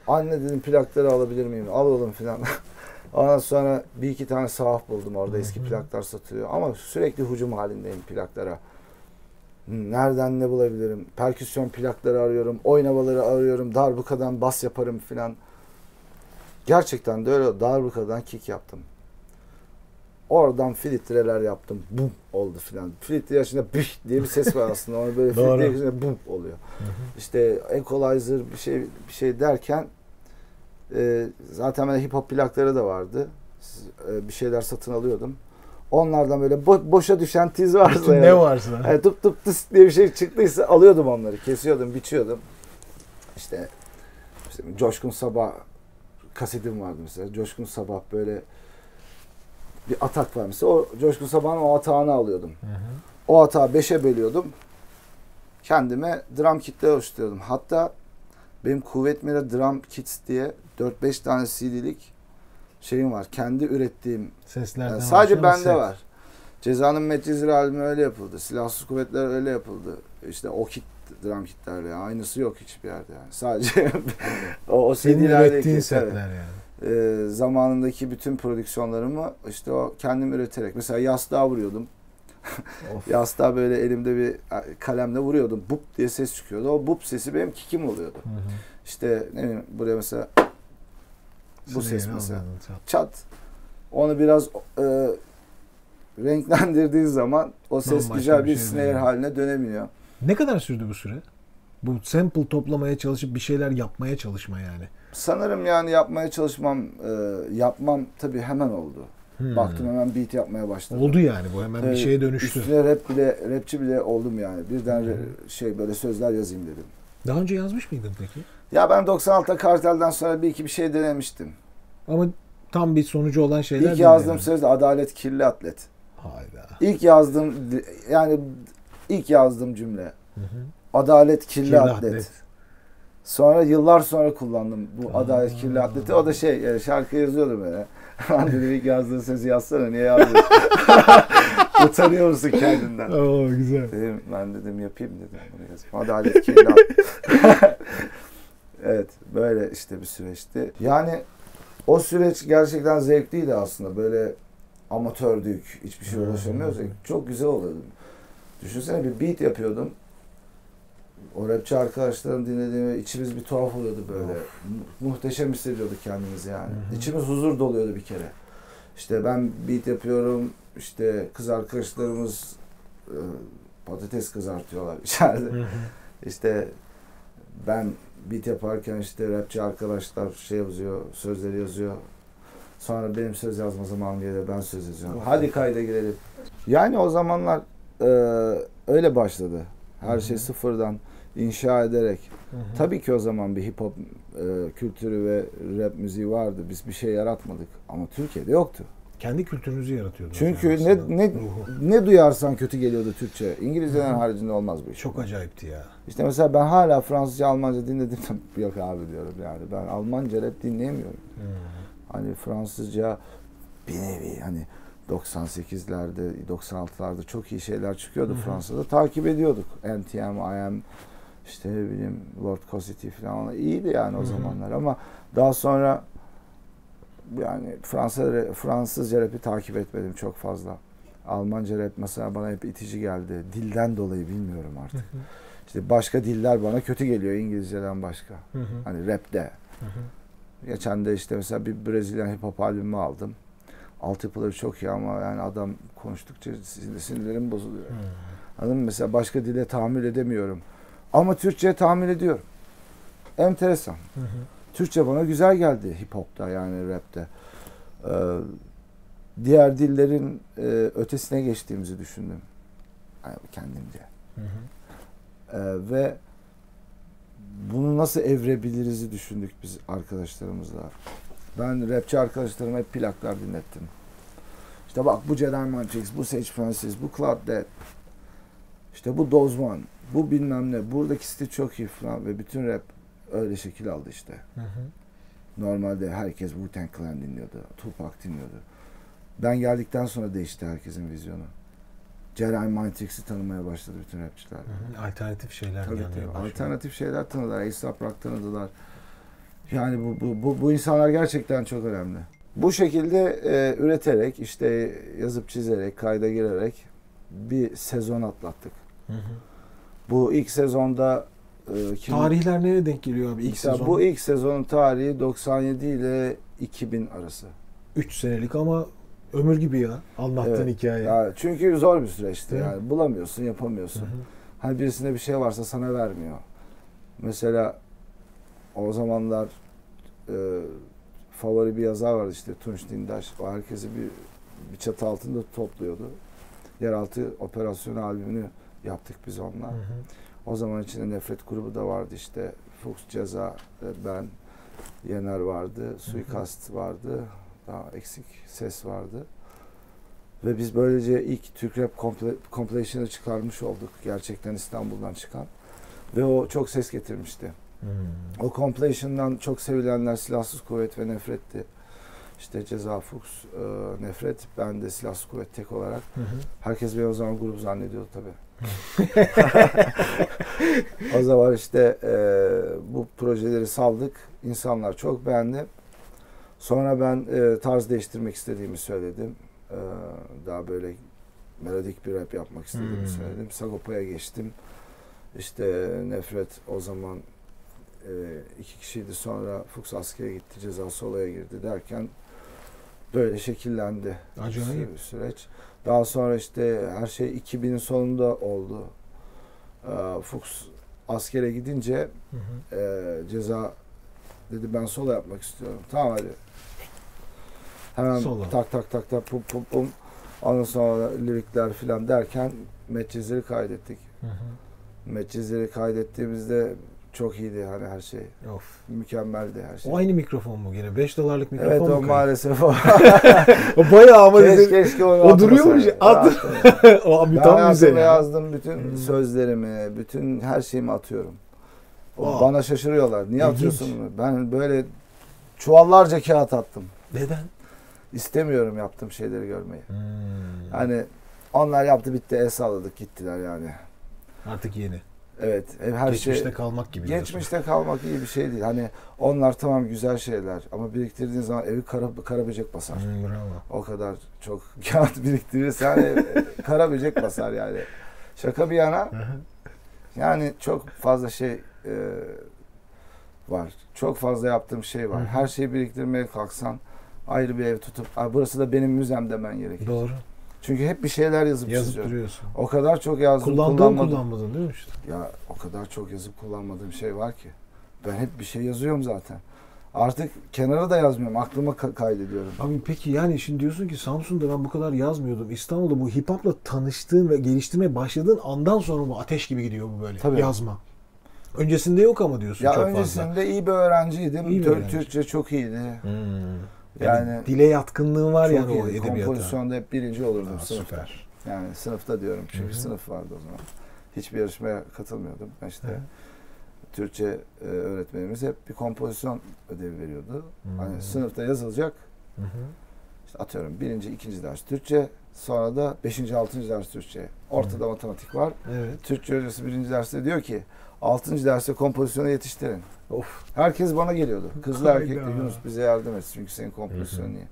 Anne dedim plakları alabilir miyim? Alalım filan. Ondan sonra bir iki tane sahaf buldum orada eski plaklar satılıyor. Ama sürekli hücum halindeyim plaklara. Nereden ne bulabilirim? Perküsyon plakları arıyorum, oynavaları arıyorum, darbukadan bas yaparım filan. Gerçekten de öyle darbukadan kick yaptım. Oradan filtreler yaptım, bum oldu filan. Filtre yaşında bih diye bir ses var aslında. Onu böyle filtre yaşında bum oluyor. İşte equalizer bir şey derken zaten ben hip hop plakları da vardı. Bir şeyler satın alıyordum. Onlardan böyle boşa düşen tiz varsa yani, ne varsa yani tıp tıp tıs diye bir şey çıktıysa alıyordum onları, kesiyordum, biçiyordum. İşte Coşkun Sabah kasetim vardı mesela. Coşkun Sabah böyle bir atak var mesela. O Coşkun Sabah'ın o atağını alıyordum. O atağı 5'e bölüyordum. Kendime drum kitler oluşturuyordum. Hatta benim Kuvvet Mira Drum Kits diye 4-5 tane CD'lik şeyim var. Kendi ürettiğim seslerden yani sadece bende ses var. Ceza'nın Medcezir albümü öyle yapıldı. Silahsız Kuvvetler öyle yapıldı. İşte o kit, drum kitlerle yani. Aynısı yok hiçbir yerde yani. Sadece o CD'lerdeki setler yani. Zamanındaki bütün prodüksiyonlarımı işte o kendim üreterek. Mesela yastığa vuruyordum. Yastığa böyle elimde bir kalemle vuruyordum. Bup diye ses çıkıyordu. O bup sesi benim kikim oluyordu. Hı hı. İşte ne bileyim buraya mesela bu ses mesela. Çat. Onu biraz renklendirdiğin zaman o ses normal güzel bir snare yani haline dönemiyor. Ne kadar sürdü bu süre? Bu sample toplamaya çalışıp bir şeyler yapmaya çalışma yani. Sanırım yani yapmaya çalışmam, yapmam tabii hemen oldu. Hmm. Baktım hemen beat yapmaya başladım. Oldu yani bu hemen bir şeye dönüştü. Üstüne rapçi bile oldum yani. Birden şey böyle sözler yazayım dedim. Daha önce yazmış mıydın peki? Ya ben 96'da Kartel'den sonra bir iki bir şey denemiştim. Ama tam bir sonucu olan şeyler. İlk yazdığım yani söz de Adalet Kirli Atlet. Hayda. İlk yazdığım yani ilk yazdığım cümle. Hı hı. Adalet Kirli Atlet. Sonra yıllar sonra kullandım bu Adalet Kirli Atlet'i. O da şey yani şarkı yazıyordu böyle. Dedi ilk yazdığın sözü yazsana, niye yazdın? Utanıyor musun kendinden? Oo güzel. Dedim, ben dedim yapayım dedim bunu yazayım. Adalet Kirli Atlet. Evet böyle işte bir süreçti. Yani o süreç gerçekten zevkliydi aslında. Böyle amatördük. Hiçbir şey ulaşamıyoruz. Çok güzel oluyordum. Düşünsene bir beat yapıyordum. O rapçi arkadaşlarım dinlediğimde içimiz bir tuhaf oluyordu böyle. Muhteşem hissediyorduk kendimizi yani. Hı hı. İçimiz huzur doluyordu bir kere. İşte ben beat yapıyorum. İşte kız arkadaşlarımız patates kızartıyorlar içeride. Hı hı. İşte ben beat yaparken işte rapçi arkadaşlar şey yazıyor, sözleri yazıyor. Sonra benim söz yazma zamanım geliyor, ben söz yazıyorum. Hadi kayda girelim. Yani o zamanlar öyle başladı. Her Hı-hı. şey sıfırdan inşa ederek. Hı-hı. Tabii ki o zaman bir hip hop kültürü ve rap müziği vardı. Biz bir şey yaratmadık ama Türkiye'de yoktu. Kendi kültürümüzü yaratıyorduk. Çünkü yani ne duyarsan kötü geliyordu Türkçe. İngilizceden haricinde olmaz bu iş. Çok acayipti ya. İşte mesela ben hala Fransızca, Almanca dinledim. Yok abi diyorum yani. Ben Almanca rap dinleyemiyorum. Hı-hı. Hani Fransızca bir nevi hani 98'lerde, 96'larda çok iyi şeyler çıkıyordu Hı-hı. Fransa'da. Takip ediyorduk. NTM, IM, işte ne bileyim World Cosity falan. İyiydi yani o Hı-hı. zamanlar ama daha sonra yani Fransızca rap'i takip etmedim çok fazla. Almanca rap mesela bana hep itici geldi. Dilden dolayı bilmiyorum artık. Hı-hı. İşte başka diller bana kötü geliyor İngilizceden başka. Hı-hı. Hani rap'te. Hı-hı. Geçen de işte mesela bir Brezilya hip hop albümü aldım. Altyapıları çok iyi ama yani adam konuştukça sinirlerim bozuluyor. Anladın mı? Mesela başka dile tahammül edemiyorum. Ama Türkçe'ye tahammül ediyorum. Enteresan. Hı hı. Türkçe bana güzel geldi hip hop'ta yani rap'te. Diğer dillerin ötesine geçtiğimizi düşündüm. Yani kendimce. Hı hı. Ve bunu nasıl evrebiliriz düşündük biz arkadaşlarımızla. Ben rapçi arkadaşlarıma hep plaklar dinlettim. İşte bak bu Jeremy Manchix, bu Sage Francis, bu Claude Dead, işte bu Dozman, bu bilmem ne, buradaki stil çok iyi falan ve bütün rap öyle şekil aldı işte. Hı hı. Normalde herkes Wu-Tang Clan dinliyordu, Tupac dinliyordu. Ben geldikten sonra değişti herkesin vizyonu. Jeremy Manchix'i tanımaya başladı bütün rapçiler. Hı hı. Alternatif şeyler tabii gelmeye başladı. Alternatif şeyler tanıdılar, A$AP Rock tanıdılar. Yani bu insanlar gerçekten çok önemli. Bu şekilde üreterek, işte yazıp çizerek, kayda girerek bir sezon atlattık. Hı hı. Bu ilk sezonda... Tarihler nereye denk geliyor abi ilk sezon? Bu ilk sezonun tarihi 97 ile 2000 arası. 3 senelik ama ömür gibi ya anlattığın evet, hikaye. Yani çünkü zor bir süreçti yani. Bulamıyorsun, yapamıyorsun. Hı hı. Hani birisinde bir şey varsa sana vermiyor. Mesela... O zamanlar favori bir yazar vardı işte Tunç Dindaş. O herkesi bir çatı altında topluyordu. Yeraltı operasyonu albümünü yaptık biz onunla. Hı hı. O zaman içinde Nefret grubu da vardı işte. Fux, Ceza, ben, Yener vardı. Suikast vardı. Daha eksik ses vardı. Ve biz böylece ilk Türk Rap Compilation'ı çıkarmış olduk. Gerçekten İstanbul'dan çıkan. Ve o çok ses getirmişti. Hmm. O compilation'dan çok sevilenler Silahsız Kuvvet ve Nefret'ti. İşte Ceza, Fux, Nefret, ben de Silahsız Kuvvet tek olarak. Hı hı. Herkes beni o zaman grup zannediyordu tabii. O zaman işte bu projeleri saldık. İnsanlar çok beğendi. Sonra ben tarz değiştirmek istediğimi söyledim. Daha böyle melodik bir rap yapmak istediğimi söyledim. Sagopa'ya geçtim. İşte Nefret o zaman 2 kişiydi. Sonra Fuchs askere gitti, Ceza solaya girdi derken böyle şekillendi bir süreç. Daha sonra işte her şey 2000'in sonunda oldu. Fuchs askere gidince Ceza dedi ben sola yapmak istiyorum. Tamam hadi. Hemen sola. Tak tak tak tak pum pum pum. Ondan sonra lirikler filan derken Medcezir'i kaydettik. Medcezir'i kaydettiğimizde çok iyiydi hani her şey. Of. Mükemmeldi her şey. O aynı mikrofon mu gene? $5'lık mikrofon mu? Evet o maalesef o. Bayağı ama keşke onu o duruyormuş. Ben hayatımda yazdım bütün sözlerimi, bütün her şeyimi atıyorum. Wow. Bana şaşırıyorlar. Niye atıyorsun bunu? Ben böyle çuvallarca kağıt attım. Neden? İstemiyorum yaptığım şeyleri görmeyi. Hani onlar yaptı bitti, el salladık gittiler yani. Artık yeni. Evet. Her geçmişte şey, kalmak gibi. Geçmişte diyorsun. Kalmak iyi bir şey değil. Hani onlar tamam güzel şeyler ama biriktirdiğin zaman evi kara böcek basar. O kadar çok kağıt biriktirirsen yani kara böcek basar yani. Şaka bir yana. Yani çok fazla şey var. Çok fazla yaptığım şey var. Her şeyi biriktirmeye kalksan ayrı bir ev tutup burası da benim müzem demen gerekir. Doğru. Çünkü hep bir şeyler yazıp duruyorsun. O kadar çok yazdım, kullanmadın değil mi işte? Ya o kadar çok yazıp kullanmadığım şey var ki. Ben hep bir şey yazıyorum zaten. Artık kenara da yazmıyorum. Aklıma kaydediyorum. Abi peki yani şimdi diyorsun ki Samsun'da ben bu kadar yazmıyordum. İstanbul'da bu hip hop'la tanıştığın ve geliştirmeye başladığın andan sonra mı ateş gibi gidiyor bu böyle? Tabii. Yazma. Öncesinde yok ama diyorsun ya çok fazla. Ya öncesinde iyi bir öğrenciydim. Türkçe çok iyiydi. Yani dile yatkınlığın var yani o edebiyata. Kompozisyonda hep birinci olurdum sınıfta. Süper. Yani sınıfta diyorum çünkü sınıf vardı o zaman. Hiçbir yarışmaya katılmıyordum. İşte Türkçe öğretmenimiz hep bir kompozisyon ödevi veriyordu. Hani sınıfta yazılacak. İşte atıyorum 1. 2. ders Türkçe, sonra da 5. 6. ders Türkçe. Ortada matematik var. Evet. Türkçe hocası 1. derste diyor ki 6. derste kompozisyona yetiştirin. Of. Herkes bana geliyordu. Kızlı erkekli Yunus bize yardım etsin çünkü senin kompozisyonun iyi.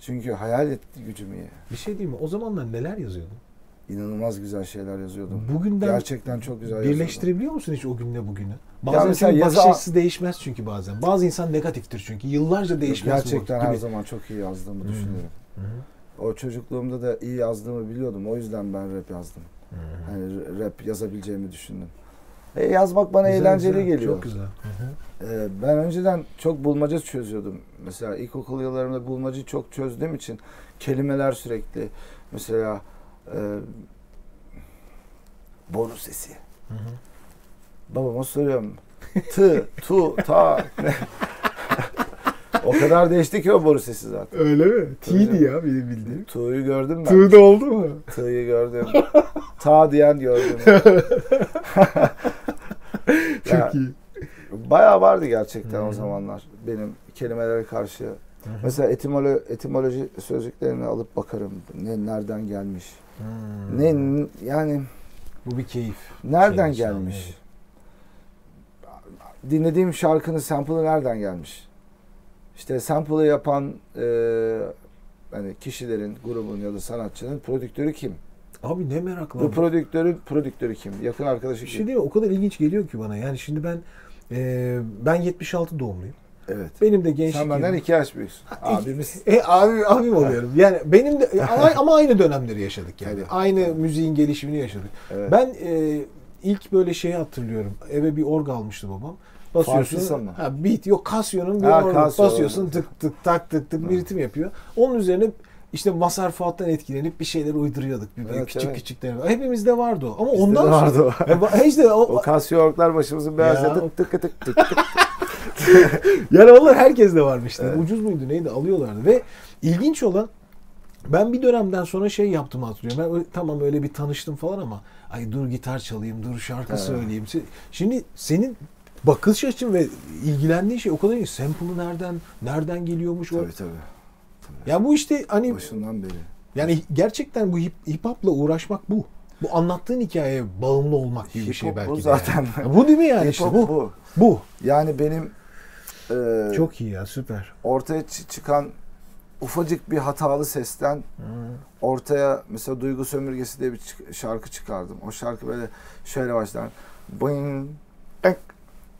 Çünkü hayal etti gücüm iyi. Bir şey diyeyim mi? O zamanlar neler yazıyordun? İnanılmaz güzel şeyler yazıyordum. Bugünden gerçekten çok güzel yazıyordum. Birleştirebiliyor musun hiç o günle bugünü? Bazen yani bakış açısı değmez çünkü bazen. Bazı insan negatiftir çünkü. Yıllarca değişmez. Gerçekten her zaman çok iyi yazdığımı düşünüyorum. O çocukluğumda da iyi yazdığımı biliyordum. O yüzden ben rap yazdım. Hani rap yazabileceğimi düşündüm. Yazmak bana güzel, eğlenceli geliyor. Çok güzel. Ben önceden çok bulmaca çözüyordum. Mesela ilkokul yıllarımda bulmacayı çok çözdüğüm için kelimeler sürekli. Mesela boru sesi. Babama soruyorum. Tı, tu, ta. O kadar değişti ki o boru sesi zaten. Öyle mi? T'ydi ya benim bildiğim. Tu'yu gördüm ben. Tu'da oldu mu? T'yı gördüm. Ta diyen gördüm. Çok iyi. Bayağı vardı gerçekten o zamanlar benim kelimelere karşı. Mesela etimoloji sözlüklerini alıp bakarım. Nereden gelmiş? Ne yani bu bir keyif. Nereden gelmiş? Dinlediğim şarkının sample'ı nereden gelmiş? İşte sample'ı yapan hani kişilerin, grubun ya da sanatçının prodüktörü kim? Abi ne meraklı. Bu prodüktörü kim? Yakın arkadaşı kim? Bir şey değil mi? O kadar ilginç geliyor ki bana. Yani şimdi ben 76 doğumluyum. Evet. Benim de gençlik. Sen benden 2 yaş büyüksün. Abimiz. Abim oluyorum. Yani benim de ama aynı dönemleri yaşadık yani. Aynı müziğin gelişimini yaşadık. Evet. Ben ilk böyle şeyi hatırlıyorum. Eve bir org almıştı babam. Basıyorsun. Ha beat yok, Casio'nun bir org basıyorsun. Tık tık tak tık tık bir ritim yapıyor. Onun üzerine İşte Mazhar Fuat'tan etkilenip bir şeyler uyduruyorduk. Evet, küçükler. Hepimizde vardı o. Ama bizde ondan sonra vardı o. İşte o Casio orglar başımızın beyazı tık tık. Yani onlar herkeste varmıştı. Evet. Ucuz muydu neydi alıyorlardı ve ilginç olan ben bir dönemden sonra şey yaptığımı hatırlıyorum. Ben tamam öyle bir tanıştım falan ama ay dur gitar çalayım, dur şarkı söyleyeyim. Şimdi senin bakış açın ve ilgilendiğin şey o kadar iyi. Sample'ı nereden geliyormuş o? Tabii. Ya bu işte hani... Başından beri. Yani gerçekten bu hip hop'la uğraşmak bu. Bu anlattığın hikayeye bağımlı olmak gibi bir şey belki de. Bu zaten. Yani. Bu değil mi yani işte bu? Bu. Yani benim... Çok iyi ya, süper. Ortaya çıkan ufacık bir hatalı sesten ortaya mesela Duygu Sömürgesi diye bir şarkı çıkardım. O şarkı böyle şöyle başlar. Bing, bang,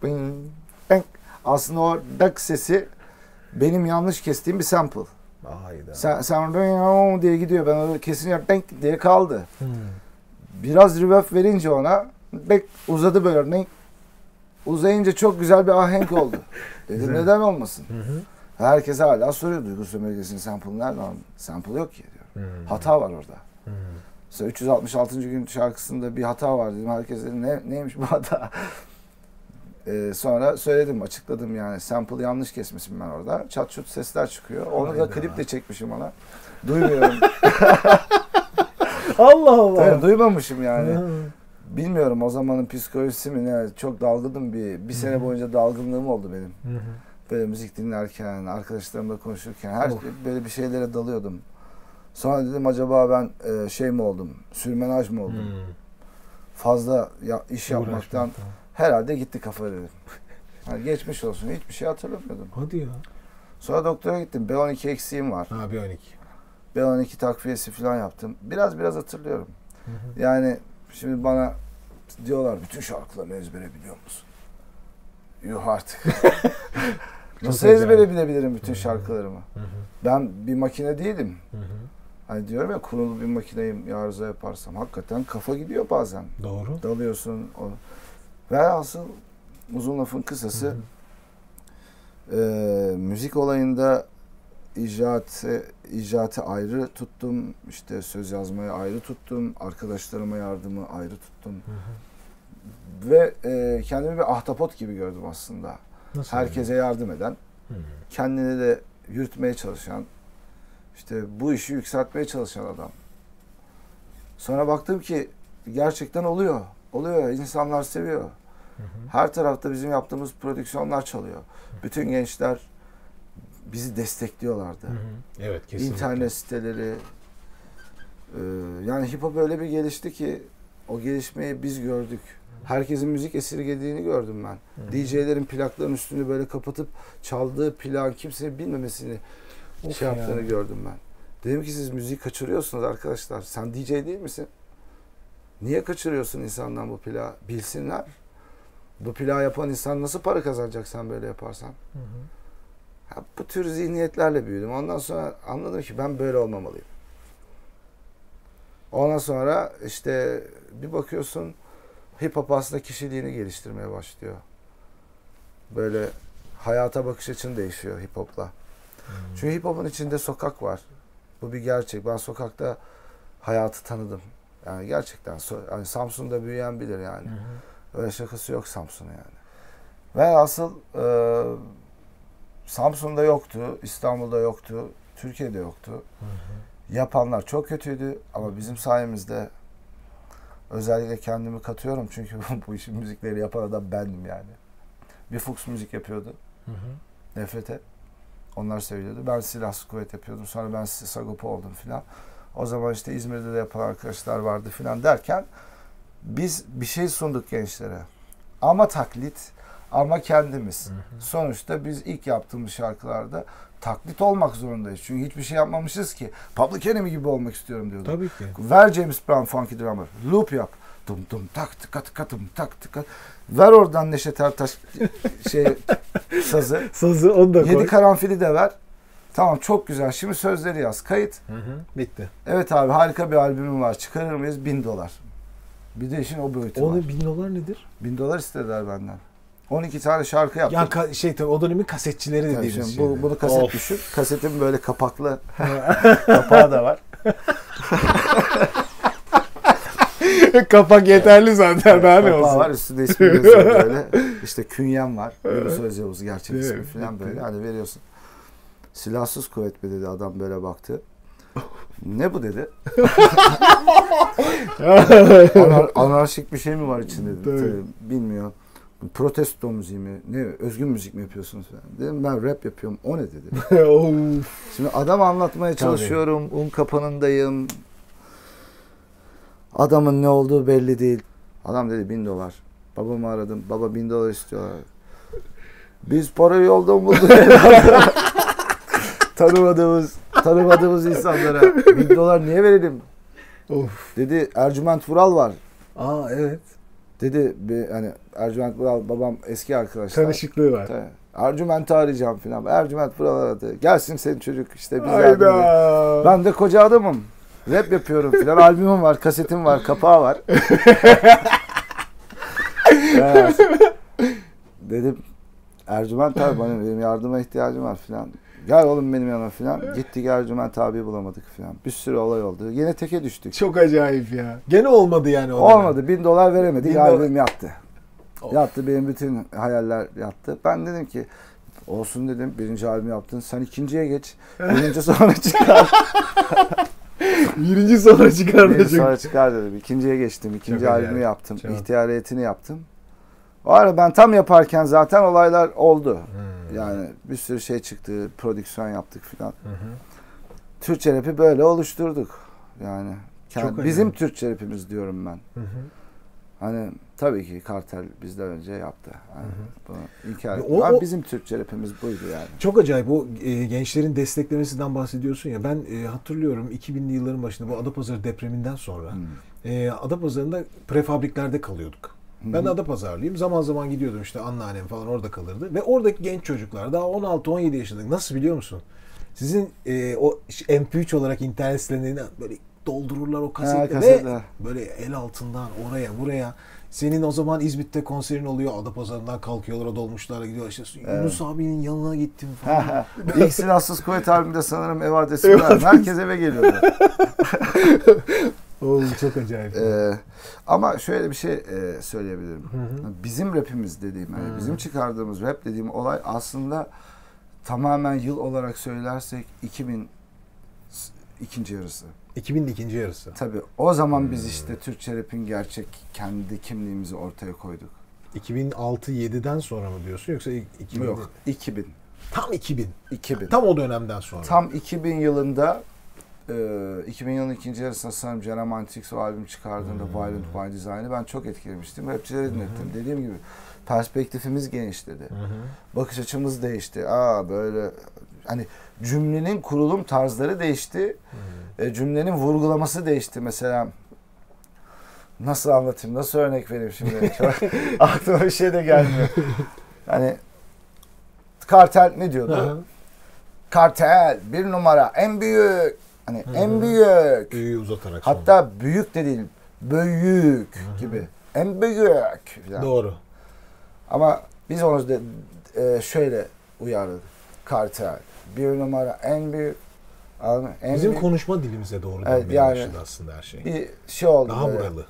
bing, bang. Aslında o dak sesi benim yanlış kestiğim bir sample. Hayda. Sen diye gidiyor. Ben onu kesinlikle denk diye kaldı. Biraz reverb verince ona bek uzadı böyle. Denk. Uzayınca çok güzel bir ahenk oldu. Dedim neden olmasın? Herkes hala soruyor Duygu Sömürgesi'nin sample'ı nerede? Sample yok ki diyor. Hata var orada. Mesela 366. gün şarkısında bir hata var dedim. Herkes dedi neymiş bu hata? Sonra söyledim, açıkladım yani. Sample yanlış kesmişim ben orada. Çat çut sesler çıkıyor. Onu da klip de çekmişim ona. Duymuyorum. Allah Allah. Tabii, duymamışım yani. Bilmiyorum o zamanın psikolojisi mi ne? Çok dalgındım bir sene boyunca dalgınlığım oldu benim. Böyle müzik dinlerken, arkadaşlarımla konuşurken her böyle bir şeylere dalıyordum. Sonra dedim acaba ben şey mi oldum? Sürmenaj mı oldum? Fazla iş yapmaktan herhalde gitti kafa dedim. Yani geçmiş olsun, hiçbir şey hatırlamıyordum. Hadi ya. Sonra doktora gittim. B12 eksiğim var. Ha B12. B12 takviyesi falan yaptım. Biraz hatırlıyorum. Yani şimdi bana diyorlar bütün şarkıları ezbere biliyor musun? Yuh artık. Nasıl ezbere bilebilirim bütün şarkılarımı? Ben bir makine değilim. Hani diyorum ya kurulu bir makineyim ya arıza yaparsam. Hakikaten kafa gidiyor bazen. Doğru. Dalıyorsun. Ve asıl uzun lafın kısası müzik olayında icraatı ayrı tuttum, işte söz yazmayı ayrı tuttum, arkadaşlarıma yardımı ayrı tuttum. Ve kendimi bir ahtapot gibi gördüm aslında. Nasıl herkese yani? Yardım eden, kendini de yürütmeye çalışan, işte bu işi yükseltmeye çalışan adam. Sonra baktım ki gerçekten oluyor. Oluyor, insanlar seviyor. Her tarafta bizim yaptığımız prodüksiyonlar çalıyor. Bütün gençler bizi destekliyorlardı. Evet, kesinlikle. İnternet siteleri. Yani hip hop öyle bir gelişti ki o gelişmeyi biz gördük. Herkesin müzik esirgediğini gördüm ben. DJ'lerin plakların üstünü böyle kapatıp çaldığı plak kimsenin bilmemesini şey yaptığını gördüm ben. Dedim ki siz müziği kaçırıyorsunuz arkadaşlar. Sen DJ değil misin? Niye kaçırıyorsun insandan bu plağı? Bilsinler. Bu plağı yapan insan nasıl para kazanacak sen böyle yaparsan? Ya bu tür zihniyetlerle büyüdüm. Ondan sonra anladım ki ben böyle olmamalıyım. Ondan sonra işte bir bakıyorsun hip hop aslında kişiliğini geliştirmeye başlıyor. Böyle hayata bakış açın değişiyor hip hopla. Çünkü hip hop'un içinde sokak var. Bu bir gerçek. Ben sokakta hayatı tanıdım. Yani gerçekten yani Samsun'da büyüyen bilir yani. Öyle şakası yok Samsun'un yani. Ve asıl Samsun'da yoktu, İstanbul'da yoktu, Türkiye'de yoktu. Yapanlar çok kötüydü ama bizim sayemizde özellikle kendimi katıyorum çünkü bu işin müzikleri yapan adam bendim yani. Bir Fux müzik yapıyordu. Nefret'e. Onlar seviyordu. Ben Silahsız Kuvvet yapıyordum. Sonra ben Sagopa oldum filan. O zaman işte İzmir'de de yapan arkadaşlar vardı filan derken biz bir şey sunduk gençlere. Ama taklit, ama kendimiz. Sonuçta biz ilk yaptığımız şarkılarda taklit olmak zorundayız. Çünkü hiçbir şey yapmamışız ki. Public Enemy gibi olmak istiyorum diyordum. Tabii ki. Ver James Brown funky drummer. Loop yap. Dım dım tak tıka tıka dım tak tıka. Ver oradan Neşet Ertaş sazı. Sazı onu da koy. 7 karanfili de ver. Tamam çok güzel. Şimdi sözleri yaz. Kayıt. Bitti. Evet abi harika bir albümüm var. Çıkarır mıyız? $1000. Bir de işin o boyutu var. $1000 nedir? $1000 istediler benden. 12 tane şarkı yaptım. Ya tabii o dönemin kasetçileri dediğimiz şey. Bunu kaset düşün. Kasetin böyle kapaklı kapağı da var. Kapak yeterli zaten. Evet, daha ne olsun. Kapağı var üstünde ismi yazıyor böyle. İşte künyem var. Yunus Özyavuz gerçek ismi falan böyle. Hani veriyorsun. Silahsız Kuvvet mi dedi adam böyle baktı. Ne bu dedi. Anarşik bir şey mi var içinde dedi. Bilmiyor. protesto müziği mi, ne, özgün müzik mi yapıyorsunuz falan. Dedim ben rap yapıyorum, o ne dedi. Şimdi adam anlatmaya çalışıyorum, un kapanındayım. Adamın ne olduğu belli değil. Adam dedi $1000. Babamı aradım, baba $1000 istiyorlar. Biz parayı yoldan bulduk. Tanımadığımız insanlara $1000 niye verelim? Of. Dedi Ercüment Vural var. Aa evet. Dedi hani Ercüment Vural babam eski arkadaşlar. Tanışıklığı var. Ercüment'i arayacağım filan. Ercüment Vural aradı. Gelsin senin çocuk işte bize. Hayda. Ben de koca adamım. Rap yapıyorum filan. Albümüm var, kasetim var, kapağı var. Evet. Dedim Ercüment abi benim yardıma ihtiyacım var filan. Gel oğlum benim yanıma filan. Gittik Ercüment abiyi bulamadık filan. Bir sürü olay oldu. Yine teke düştük. Çok acayip ya. Gene olmadı yani. Olmadı. $1000 veremedik. Albüm yattı. Of. Yattı. Benim bütün hayaller yattı. Ben dedim ki olsun dedim. Birinci albüm yaptın. Sen ikinciye geç. Birinci sonra çıkar. Birinci sonra çıkar. Birinci sonra çıkar dedim. İkinciye geçtim. İkinci çok albümü yani. Yaptım. Çok. İhtiyariyetini yaptım. O ara ben tam yaparken zaten olaylar oldu. Hmm. Yani bir sürü şey çıktı, prodüksiyon yaptık filan. Türkçe rapi böyle oluşturduk. Yani bizim Türkçe rapimiz diyorum ben. Hı hı. Hani tabii ki Kartel bizden önce yaptı. Yani, o bizim Türkçe rapimiz buydu yani. Çok acayip bu gençlerin desteklemesinden bahsediyorsun ya. Ben hatırlıyorum 2000'li yılların başında bu Adapazarı depreminden sonra Adapazarı'nda prefabriklerde kalıyorduk. Ben de Adapazarlıyım. Zaman zaman gidiyordum işte anneannem falan orada kalırdı. Ve oradaki genç çocuklar daha 16-17 yaşındaki. Nasıl biliyor musun? Sizin o MP3 olarak internet sitelerine böyle doldururlar o kaseti ve böyle el altından oraya buraya. Senin o zaman İzmit'te konserin oluyor. Adapazarı'ndan kalkıyorlar, dolmuşlara gidiyorlar. İşte Yunus abinin yanına gittim falan. İlk Silahsız Kuvvet albümde sanırım ev adresi var. Herkes eve geliyordu. Oğlum çok acayip. Ama şöyle bir şey söyleyebilirim. Bizim rapimiz dediğim, yani bizim çıkardığımız rap dediğim olay aslında tamamen yıl olarak söylersek 2000 ikinci yarısı. 2000'in ikinci yarısı. Tabii o zaman biz işte Türkçe rap'in gerçek kendi kimliğimizi ortaya koyduk. 2006-7'den sonra mı diyorsun yoksa 2000? Yok, 2000. Tam 2000. 2000. Tam o dönemden sonra. Tam 2000 yılında 2000 yılının ikinci yarısında sanırım Genam Antics o albüm çıkardığında Violent by Design'ı ben çok etkilemiştim. Rapçileri dinlettim. Dediğim gibi perspektifimiz genişledi. Bakış açımız değişti. Böyle hani cümlenin kurulum tarzları değişti. Cümlenin vurgulaması değişti. Mesela nasıl anlatayım? Nasıl örnek vereyim şimdi? Aklıma bir şey de gelmiyor. Hani Kartel ne diyordu? Kartel 1 numara en büyük. Hani en büyük. Büyüğü uzatarak. Hatta sonra. Büyük de değil, büyük gibi. En büyük. Falan. Doğru. Ama biz onu da şöyle uyarladık. Kartel 1 numara en büyük. En bizim büyük. Konuşma dilimize doğru dönmeye başladı aslında her şey. Bir şey oldu. Daha buralı.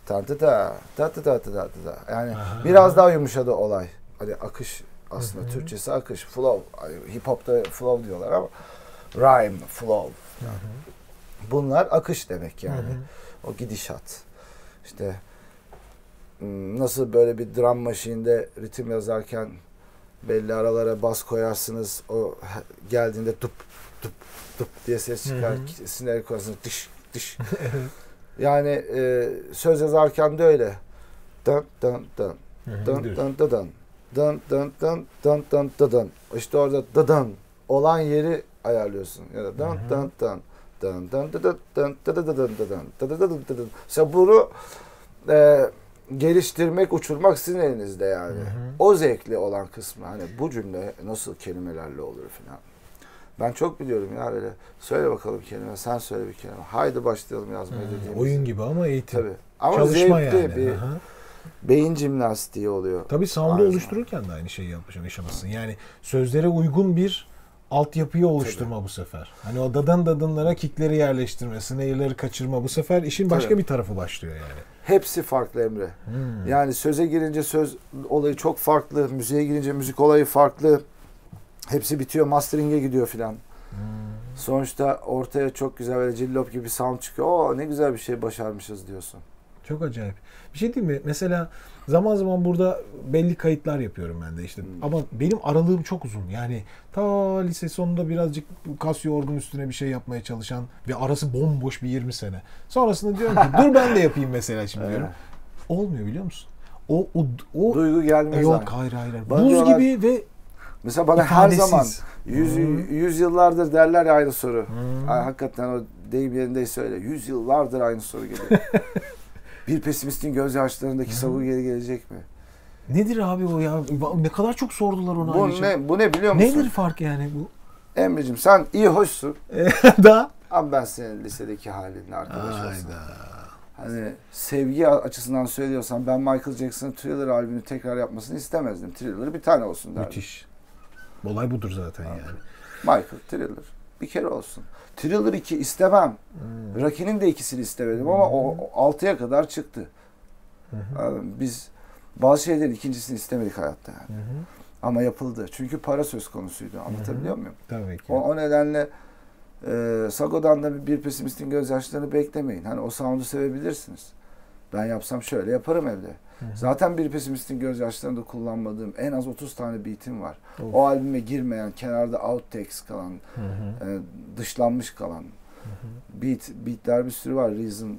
Yani biraz daha yumuşadı olay. Hani akış aslında Türkçesi akış, flow. Hani hip hop'ta flow diyorlar ama rhyme, flow. Bunlar akış demek yani. O gidişat. İşte nasıl böyle bir drum machine'de ritim yazarken belli aralara bas koyarsınız. O geldiğinde tup tup tup diye ses çıkar. Sinir koyarsınız. Dış dış. Yani söz yazarken de öyle. Dın dın dın. Dın dın dın. Dın dın dın dın dın dın. İşte orada dın olan yeri ayarlıyorsun. Ya da dın dın dın. İşte bunu geliştirmek, uçurmak sizin elinizde yani. O zevkli olan kısmı hani bu cümle nasıl kelimelerle olur filan. Ben çok biliyorum ya böyle. Söyle bakalım kelime, sen söyle bir kelime. Haydi başlayalım yazmaya dediğimiz. Oyun gibi ama eğitim. Tabii. Ama çalışma yani. Bir beyin jimnastiği oluyor. Tabii sound'u oluştururken de aynı şeyi yaşamasın. Yani sözlere uygun bir altyapıyı oluşturma bu sefer. Hani o dadınlara kickleri yerleştirme, snare'leri kaçırma bu sefer işin başka bir tarafı başlıyor yani. Hepsi farklı Emre. Yani söze girince söz olayı çok farklı, müziğe girince müzik olayı farklı. Hepsi bitiyor, mastering'e gidiyor filan. Sonuçta ortaya çok güzel böyle cillop gibi sound çıkıyor. Ne güzel bir şey başarmışız diyorsun. Çok acayip. Bir şey değil mi? Mesela zaman zaman burada belli kayıtlar yapıyorum ben de işte. Ama benim aralığım çok uzun. Yani ta lise sonunda birazcık kas yorgun üstüne bir şey yapmaya çalışan ve arası bomboş bir 20 sene. Sonrasında diyorum ki dur ben de yapayım mesela şimdi diyorum. Olmuyor biliyor musun? O duygu gelmez. Yok hayır. Buz diyorlar, gibi ve mesela bana ifadesiz. Her zaman yüzyıllardır derler ya aynı soru. Ay, hakikaten o deyim yerindeyse öyle. Yüzyıllardır aynı soru geliyor. Bir Pesimistin Gözyaşları'ndaki savun geri gelecek mi? Nedir abi o ya? Ne kadar çok sordular ona. Bu ne biliyor musun? Nedir fark yani bu? Emre'cim sen iyi hoşsun. Da. Ama ben senin lisedeki halinle arkadaş olsun. Hani sevgi açısından söylüyorsan ben Michael Jackson'ın Thriller albümünü tekrar yapmasını istemezdim. Thriller'ı bir tane olsun derdim. Müthiş. Olay budur zaten yani. Michael, Thriller. Bir kere olsun. Thriller 2 istemem. Raki'nin de ikisini istemedim ama o 6'ya kadar çıktı. Biz bazı şeylerin ikincisini istemedik hayatta yani. Ama yapıldı. Çünkü para söz konusuydu. Anlatabiliyor muyum? Tabii ki. O nedenle Sago'dan da bir Pesimistin Gözyaşlarını beklemeyin. Hani o sound'u sevebilirsiniz. Ben yapsam şöyle yaparım evde. Zaten bir Pesimistin Gözyaşları'nda kullanmadığım en az 30 tane beatim var. O albüme girmeyen, kenarda outtakes kalan, dışlanmış kalan beatler bir sürü var. Reason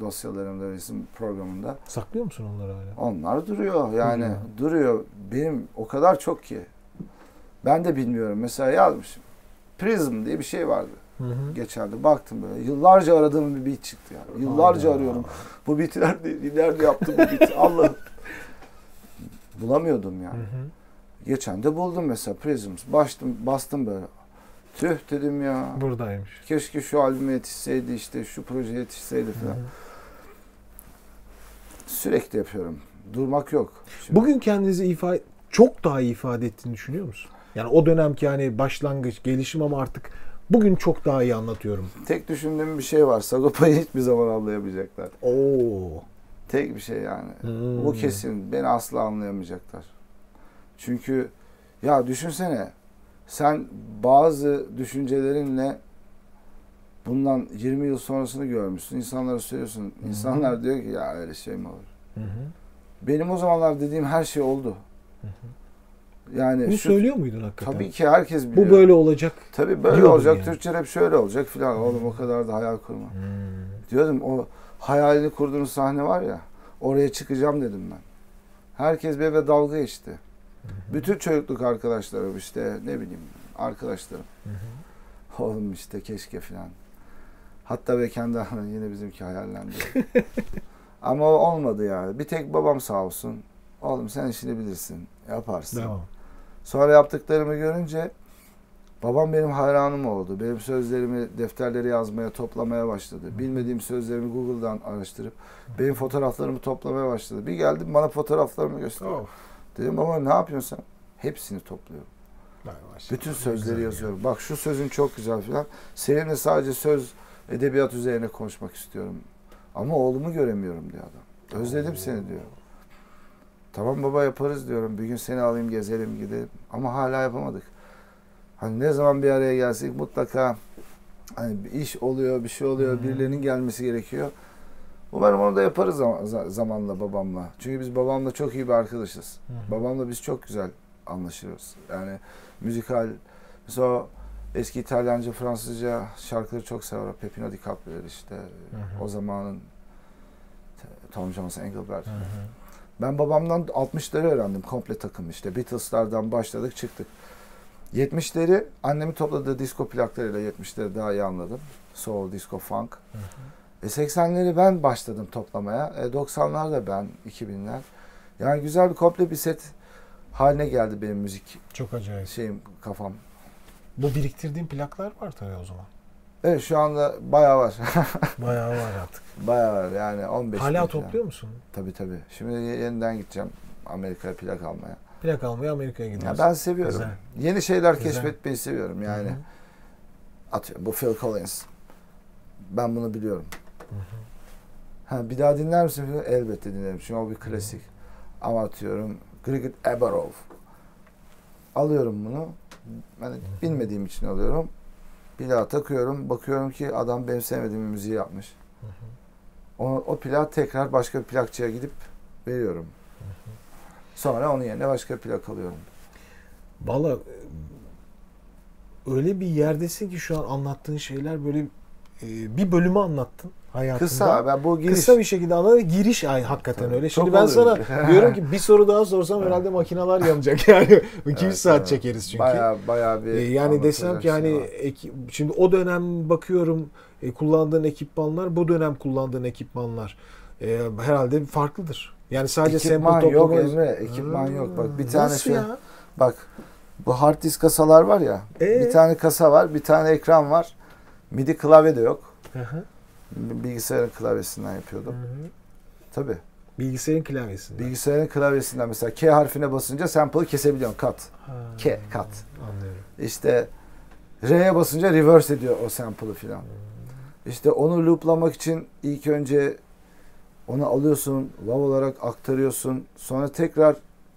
dosyalarımda, Reason programında. Saklıyor musun onları hala? Onlar duruyor yani. Duruyor. Benim o kadar çok ki. Ben de bilmiyorum. Mesela yazmışım. Prism diye bir şey vardı. Geçerdi. Baktım böyle. Yıllarca aradığım bir beat çıktı yani. Yıllarca arıyorum. Bu beat'i nerede yaptım bu beat'i? Allah'ım. Bulamıyordum yani. Geçen de buldum mesela Prism. Bastım böyle. Tüh dedim ya. Buradaymış. Keşke şu albüme yetişseydi işte, şu projeye yetişseydi falan. Sürekli yapıyorum. Durmak yok. Şimdi. Bugün kendinizi çok daha iyi ifade ettiğini düşünüyor musun? Yani o dönemki hani başlangıç, gelişim ama artık bugün çok daha iyi anlatıyorum. Tek düşündüğüm bir şey var. Sagopa'yı hiçbir zaman anlayamayacaklar. Oo. Tek bir şey yani. O kesin. Beni asla anlayamayacaklar. Çünkü ya düşünsene sen bazı düşüncelerinle bundan 20 yıl sonrasını görmüşsün. İnsanlara söylüyorsun. İnsanlar diyor ki ya öyle şey mi olur? Benim o zamanlar dediğim her şey oldu. Yani bunu söylüyor muydun hakikaten? Tabii ki herkes biliyor. Bu böyle olacak. Tabii böyle olacak. Yani. Türkçe rap şöyle olacak filan. Oğlum o kadar da hayal kurma. Diyordum o hayalini kurduğunuz sahne var ya. Oraya çıkacağım dedim ben. Herkes benimle dalga geçti. Bütün çocukluk arkadaşlarım işte ne bileyim arkadaşlarım. Oğlum işte keşke filan. Hatta ve kendi yine bizimki hayallendi. Ama olmadı yani. Bir tek babam sağ olsun. Oğlum sen işini bilirsin. Yaparsın. Devam. Sonra yaptıklarımı görünce babam benim hayranım oldu. Benim sözlerimi defterlere yazmaya, toplamaya başladı. Bilmediğim sözlerimi Google'dan araştırıp benim fotoğraflarımı toplamaya başladı. Bir geldim bana fotoğraflarımı gösterdi. Dedim baba ne yapıyorsun sen? Hepsini topluyorum. Bütün sözleri yazıyorum. Bak şu sözün çok güzel falan. Seninle sadece söz edebiyat üzerine konuşmak istiyorum. Ama oğlumu göremiyorum diyor adam. Özledim seni diyor. Tamam baba yaparız diyorum. Bir gün seni alayım gezelim gidelim. Ama hala yapamadık. Hani ne zaman bir araya gelsek mutlaka hani bir iş oluyor, bir şey oluyor, birilerinin gelmesi gerekiyor. Umarım onu da yaparız zamanla babamla. Çünkü biz babamla çok iyi bir arkadaşız. Babamla biz çok güzel anlaşıyoruz. Yani müzikal, mesela eski İtalyanca, Fransızca şarkıları çok sever. Pepino Di Caprio'ları işte. O zamanın Tom Jones, Engelbert. Ben babamdan 60'ları öğrendim. Komple takım işte. Beatles'lardan başladık çıktık. 70'leri annemin topladığı disco plaklarıyla 70'leri daha iyi anladım. Soul, disco, funk. 80'leri ben başladım toplamaya. 90'lar da ben, 2000'ler. Yani güzel bir komple bir set haline geldi benim müzik. Çok acayip. Kafam. Bu biriktirdiğim plaklar var tabii o zaman. Evet şu anda bayağı var. Bayağı var artık. Bayağı var yani 15. Hala topluyor musun? Tabii. Şimdi yeniden gideceğim Amerika'ya plak almaya. Plak almaya Amerika'ya gidiyoruz. Ben seviyorum. Güzel. Yeni şeyler keşfetmeyi seviyorum yani. Atıyorum bu Phil Collins. Ben bunu biliyorum. Bir daha dinler misin? Elbette dinlerim. Çünkü o bir klasik. Ama atıyorum Grigid Abarov. Alıyorum bunu. Ben bilmediğim için alıyorum. Bir daha takıyorum. Bakıyorum ki adam benim sevmediğim müziği yapmış. O plağı tekrar başka bir plakçıya gidip veriyorum. Sonra onun yerine başka bir plak alıyorum. Vallahi öyle bir yerdesin ki şu an anlattığın şeyler böyle bir bölümü anlattın hayatında. Kısa, ben bu giriş. Kısa bir şekilde anlattın. Giriş aynı hakikaten tabii, öyle. Şimdi ben sana diyorum ki bir soru daha sorsam herhalde makineler yanacak yani. 200 evet, saat evet. Çekeriz çünkü. Bayağı bir yani desem ki hani şimdi o dönem bakıyorum kullandığın ekipmanlar bu dönem kullandığın ekipmanlar herhalde farklıdır. Yani sadece sample toplama. Ekipman yok Emre. Ekipman yok. Bak bir tane şey. Ya? Bak bu hard disk kasalar var ya. Bir tane kasa var. Bir tane ekran var. MIDI klavye de yok. Hı-hı. Bilgisayarın klavyesinden yapıyordum. Hı-hı. Tabii. Bilgisayarın klavyesinden. Bilgisayarın klavyesinden mesela K harfine basınca sample'ı kesebiliyorsun. Cut. Ha. K, cut. Anlıyorum. İşte R'ye basınca reverse ediyor o sample'ı filan. İşte onu looplamak için ilk önce onu alıyorsun, wav olarak aktarıyorsun. Sonra tekrar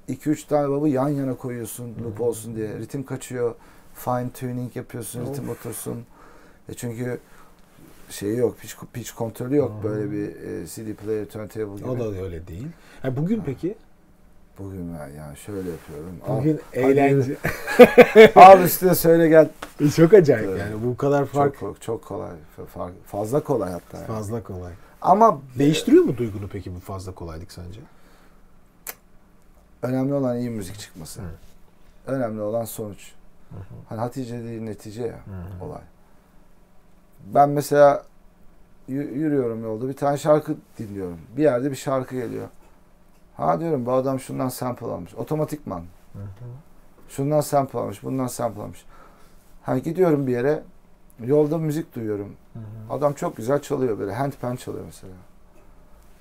2-3 tane wav'ı yan yana koyuyorsun loop olsun diye. Ritim kaçıyor. Fine tuning yapıyorsun, ritim otursun. Çünkü şeyi yok, pitch kontrolü yok böyle bir CD player, turntable gibi. O da öyle değil. Yani bugün peki? Bugün yani şöyle yapıyorum. Bugün eğlence. Al üstüne söyle gel. Çok acayip yani bu kadar fark. Çok kolay. Fazla kolay hatta. Yani. Fazla kolay. Ama değiştiriyor mu duygunu peki bu fazla kolaylık sence? Önemli olan iyi müzik çıkması. Hı. Önemli olan sonuç. Hı hı. Hani Hatice değil netice ya hı hı. Olay. Ben mesela yürüyorum yolda bir tane şarkı dinliyorum. Bir yerde bir şarkı geliyor. Ha diyorum bu adam şundan sample almış. Otomatikman. Hı hı. Şundan sample almış, bundan sample almış. Ha gidiyorum bir yere. Yolda müzik duyuyorum. Hı hı. Adam çok güzel çalıyor böyle. Handpan çalıyor mesela.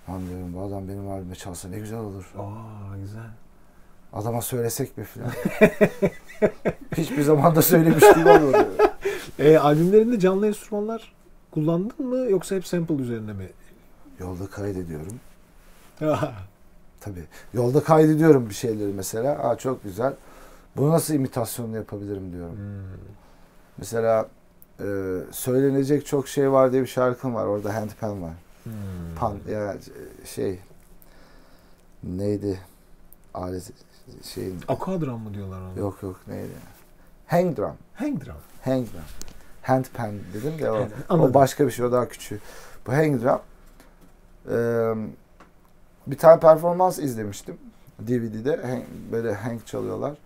Lan diyorum bu adam benim albümde çalsa ne güzel olur. Aa güzel. Adama söylesek mi filan. Hiçbir zaman da söylemiştim olmadı. Albümlerinde canlı enstrümanlar kullandın mı yoksa hep sample üzerine mi? Yolda kaydediyorum. Tabii. Yolda kaydediyorum bir şeyleri mesela. Aa çok güzel. Bunu nasıl imitasyonla yapabilirim diyorum. Hmm. Mesela söylenecek çok şey var diye bir şarkım var. Orada handpan var. Hmm. Pan ya şey neydi? Alet şeyin. Aquadrum mu diyorlar ona? Yok yok neydi? Hang drum. Hang drum. Hang drum. Handpan dedim ya o, o başka bir şey o daha küçük. Bu hang drum. Bir tane performans izlemiştim DVD'de böyle hang çalıyorlar.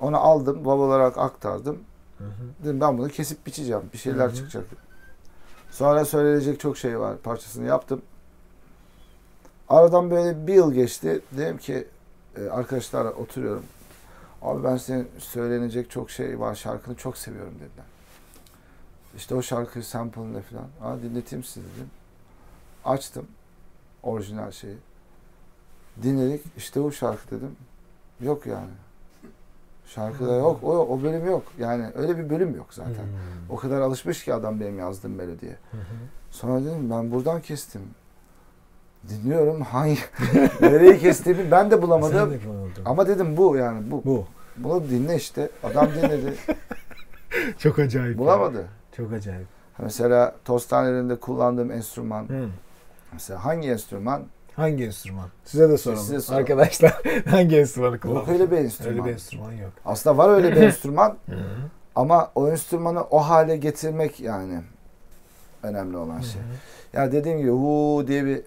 Onu aldım, wav olarak aktardım. Hı hı. Dedim ben bunu kesip biçeceğim. Bir şeyler hı hı. Çıkacak. Sonra söylenecek çok şey var. Parçasını yaptım. Aradan böyle bir yıl geçti. Dedim ki arkadaşlarla oturuyorum. Abi ben senin söylenecek çok şey var. Şarkını çok seviyorum dediler. İşte o şarkıyı sample'ında falan. Aa dinleteyim size dedim. Açtım. Orijinal şeyi. Dinledik. İşte bu şarkı dedim. Yok yani. Şarkıda yok. O bölüm yok. Yani öyle bir bölüm yok zaten. Hmm. O kadar alışmış ki adam benim yazdığım melodiye. Hmm. Sonra dedim ben buradan kestim. Dinliyorum hangi nereyi kestiğimi ben de bulamadım. De ama dedim bu yani bu. Bunu dinle işte. Adam dinledi. Çok acayip. Bulamadı. Ya. Çok acayip. Mesela tostanelerinde kullandığım enstrüman. Hmm. Mesela hangi enstrüman? Hangi enstrüman? Size de soralım. Size soralım. Arkadaşlar hangi enstrümanı kullanıyorsunuz? Yok öyle bir enstrüman. Öyle bir enstrüman yok. Aslında var öyle bir enstrüman ama o enstrümanı o hale getirmek yani önemli olan şey. Yani dediğim gibi huu diye bir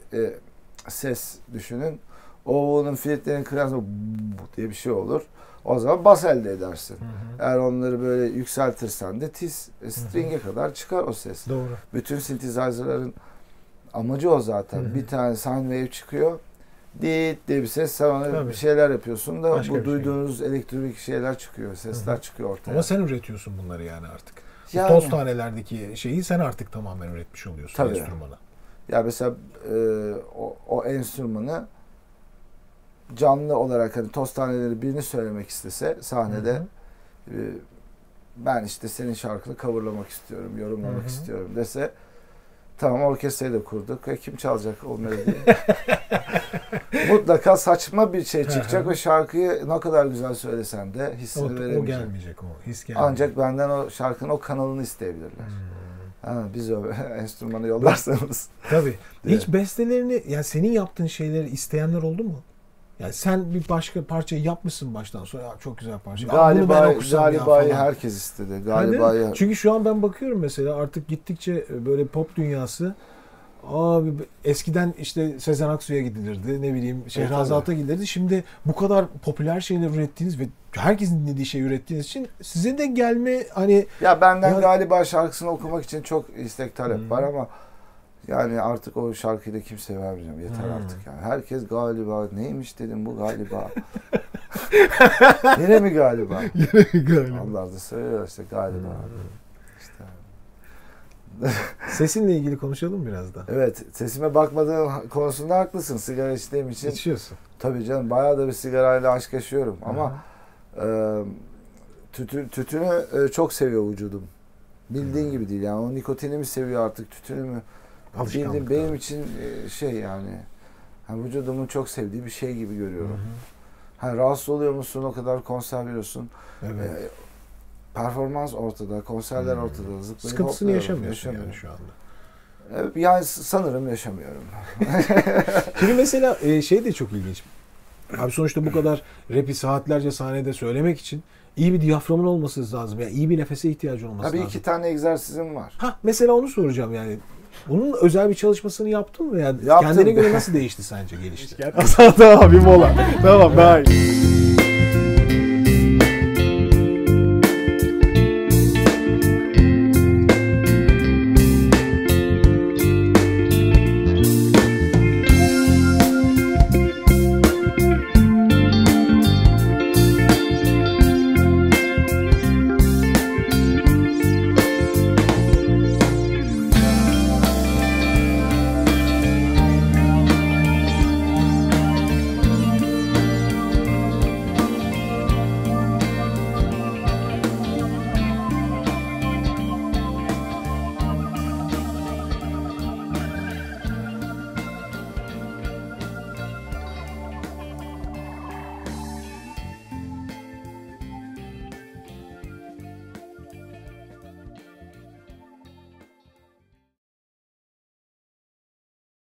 ses düşünün. O'nun filtlerini kırarsa diye bir şey olur. O zaman bas elde edersin. Hı-hı. Eğer onları böyle yükseltirsen de string'e kadar çıkar o ses. Doğru. Bütün synthesizer'ların amacı o zaten. Hı-hı. Bir tane sine wave çıkıyor. Dit diye bir ses. Sen ona tabii. Bir şeyler yapıyorsun da başka bu duyduğunuz şey. Elektronik şeyler çıkıyor. Sesler hı-hı. Çıkıyor ortaya. Ama sen üretiyorsun bunları yani artık. Yani, tostanelerdeki şeyi sen artık tamamen üretmiş oluyorsun tabii. Enstrümana. Ya mesela o enstrümanı canlı olarak hani tostaneleri birini söylemek istese sahnede hı-hı. Ben işte senin şarkını coverlamak istiyorum, yorumlamak hı-hı. istiyorum dese tamam orkestrayı da kurduk ve kim çalacak o melodiyi? Mutlaka saçma bir şey çıkacak ve şarkıyı ne kadar güzel söylesen de hissini veremeyecek. O gelmeyecek o. His gelmeyecek. Ancak benden o şarkının o kanalını isteyebilirler. Ha, biz o enstrümanı yollarsanız. Tabii. Hiç bestelerini, yani senin yaptığın şeyleri isteyenler oldu mu? Yani sen bir başka parçayı yapmışsın baştan sonra, çok güzel parça. Galiba'yı herkes istedi. Galiba'yı. Çünkü şu an ben bakıyorum mesela, artık gittikçe böyle pop dünyası, abi eskiden işte Sezen Aksu'ya gidilirdi, ne bileyim Şehrazat'a gidilirdi. Şimdi bu kadar popüler şeyler ürettiğiniz ve herkesin dinlediği şey ürettiğiniz için size de gelme, hani... Ya benden ya... Galiba şarkısını okumak için çok istek, talep var ama yani artık o şarkıyı da kimseye vermeyeceğim. Yeter artık yani. Herkes galiba neymiş dedim, bu galiba. Yine mi galiba? Yine mi galiba? Onlar da söylüyor işte galiba. İşte. Sesinle ilgili konuşalım biraz da. Evet, sesime bakmadığım konusunda haklısın. Sigara içtiğim için. İçiyorsun. Tabii canım, bayağı da bir sigarayla aşk yaşıyorum ama tütünü çok seviyor vücudum. Bildiğin gibi değil yani, o nikotinimi seviyor artık, tütünümü. Bildiğim benim için şey yani, yani vücudumun çok sevdiği bir şey gibi görüyorum. Yani rahatsız oluyor musun, o kadar konser veriyorsun. Evet. Performans ortada, konserler ortada. Sıkıntısını yaşamıyorsun yani şu anda. Evet, yani sanırım yaşamıyorum. Şimdi mesela şey de çok ilginç. Abi sonuçta bu kadar rapi saatlerce sahnede söylemek için iyi bir diyaframın olması lazım. Yani iyi bir nefese ihtiyacın olması lazım. Tabii iki tane egzersizim var. Ha, mesela onu soracağım yani. Bunun özel bir çalışmasını yaptın mı? Yani yaptım. Kendine göre nasıl değişti sence, gelişti? Aslan abi mola. Tamam, daha iyi.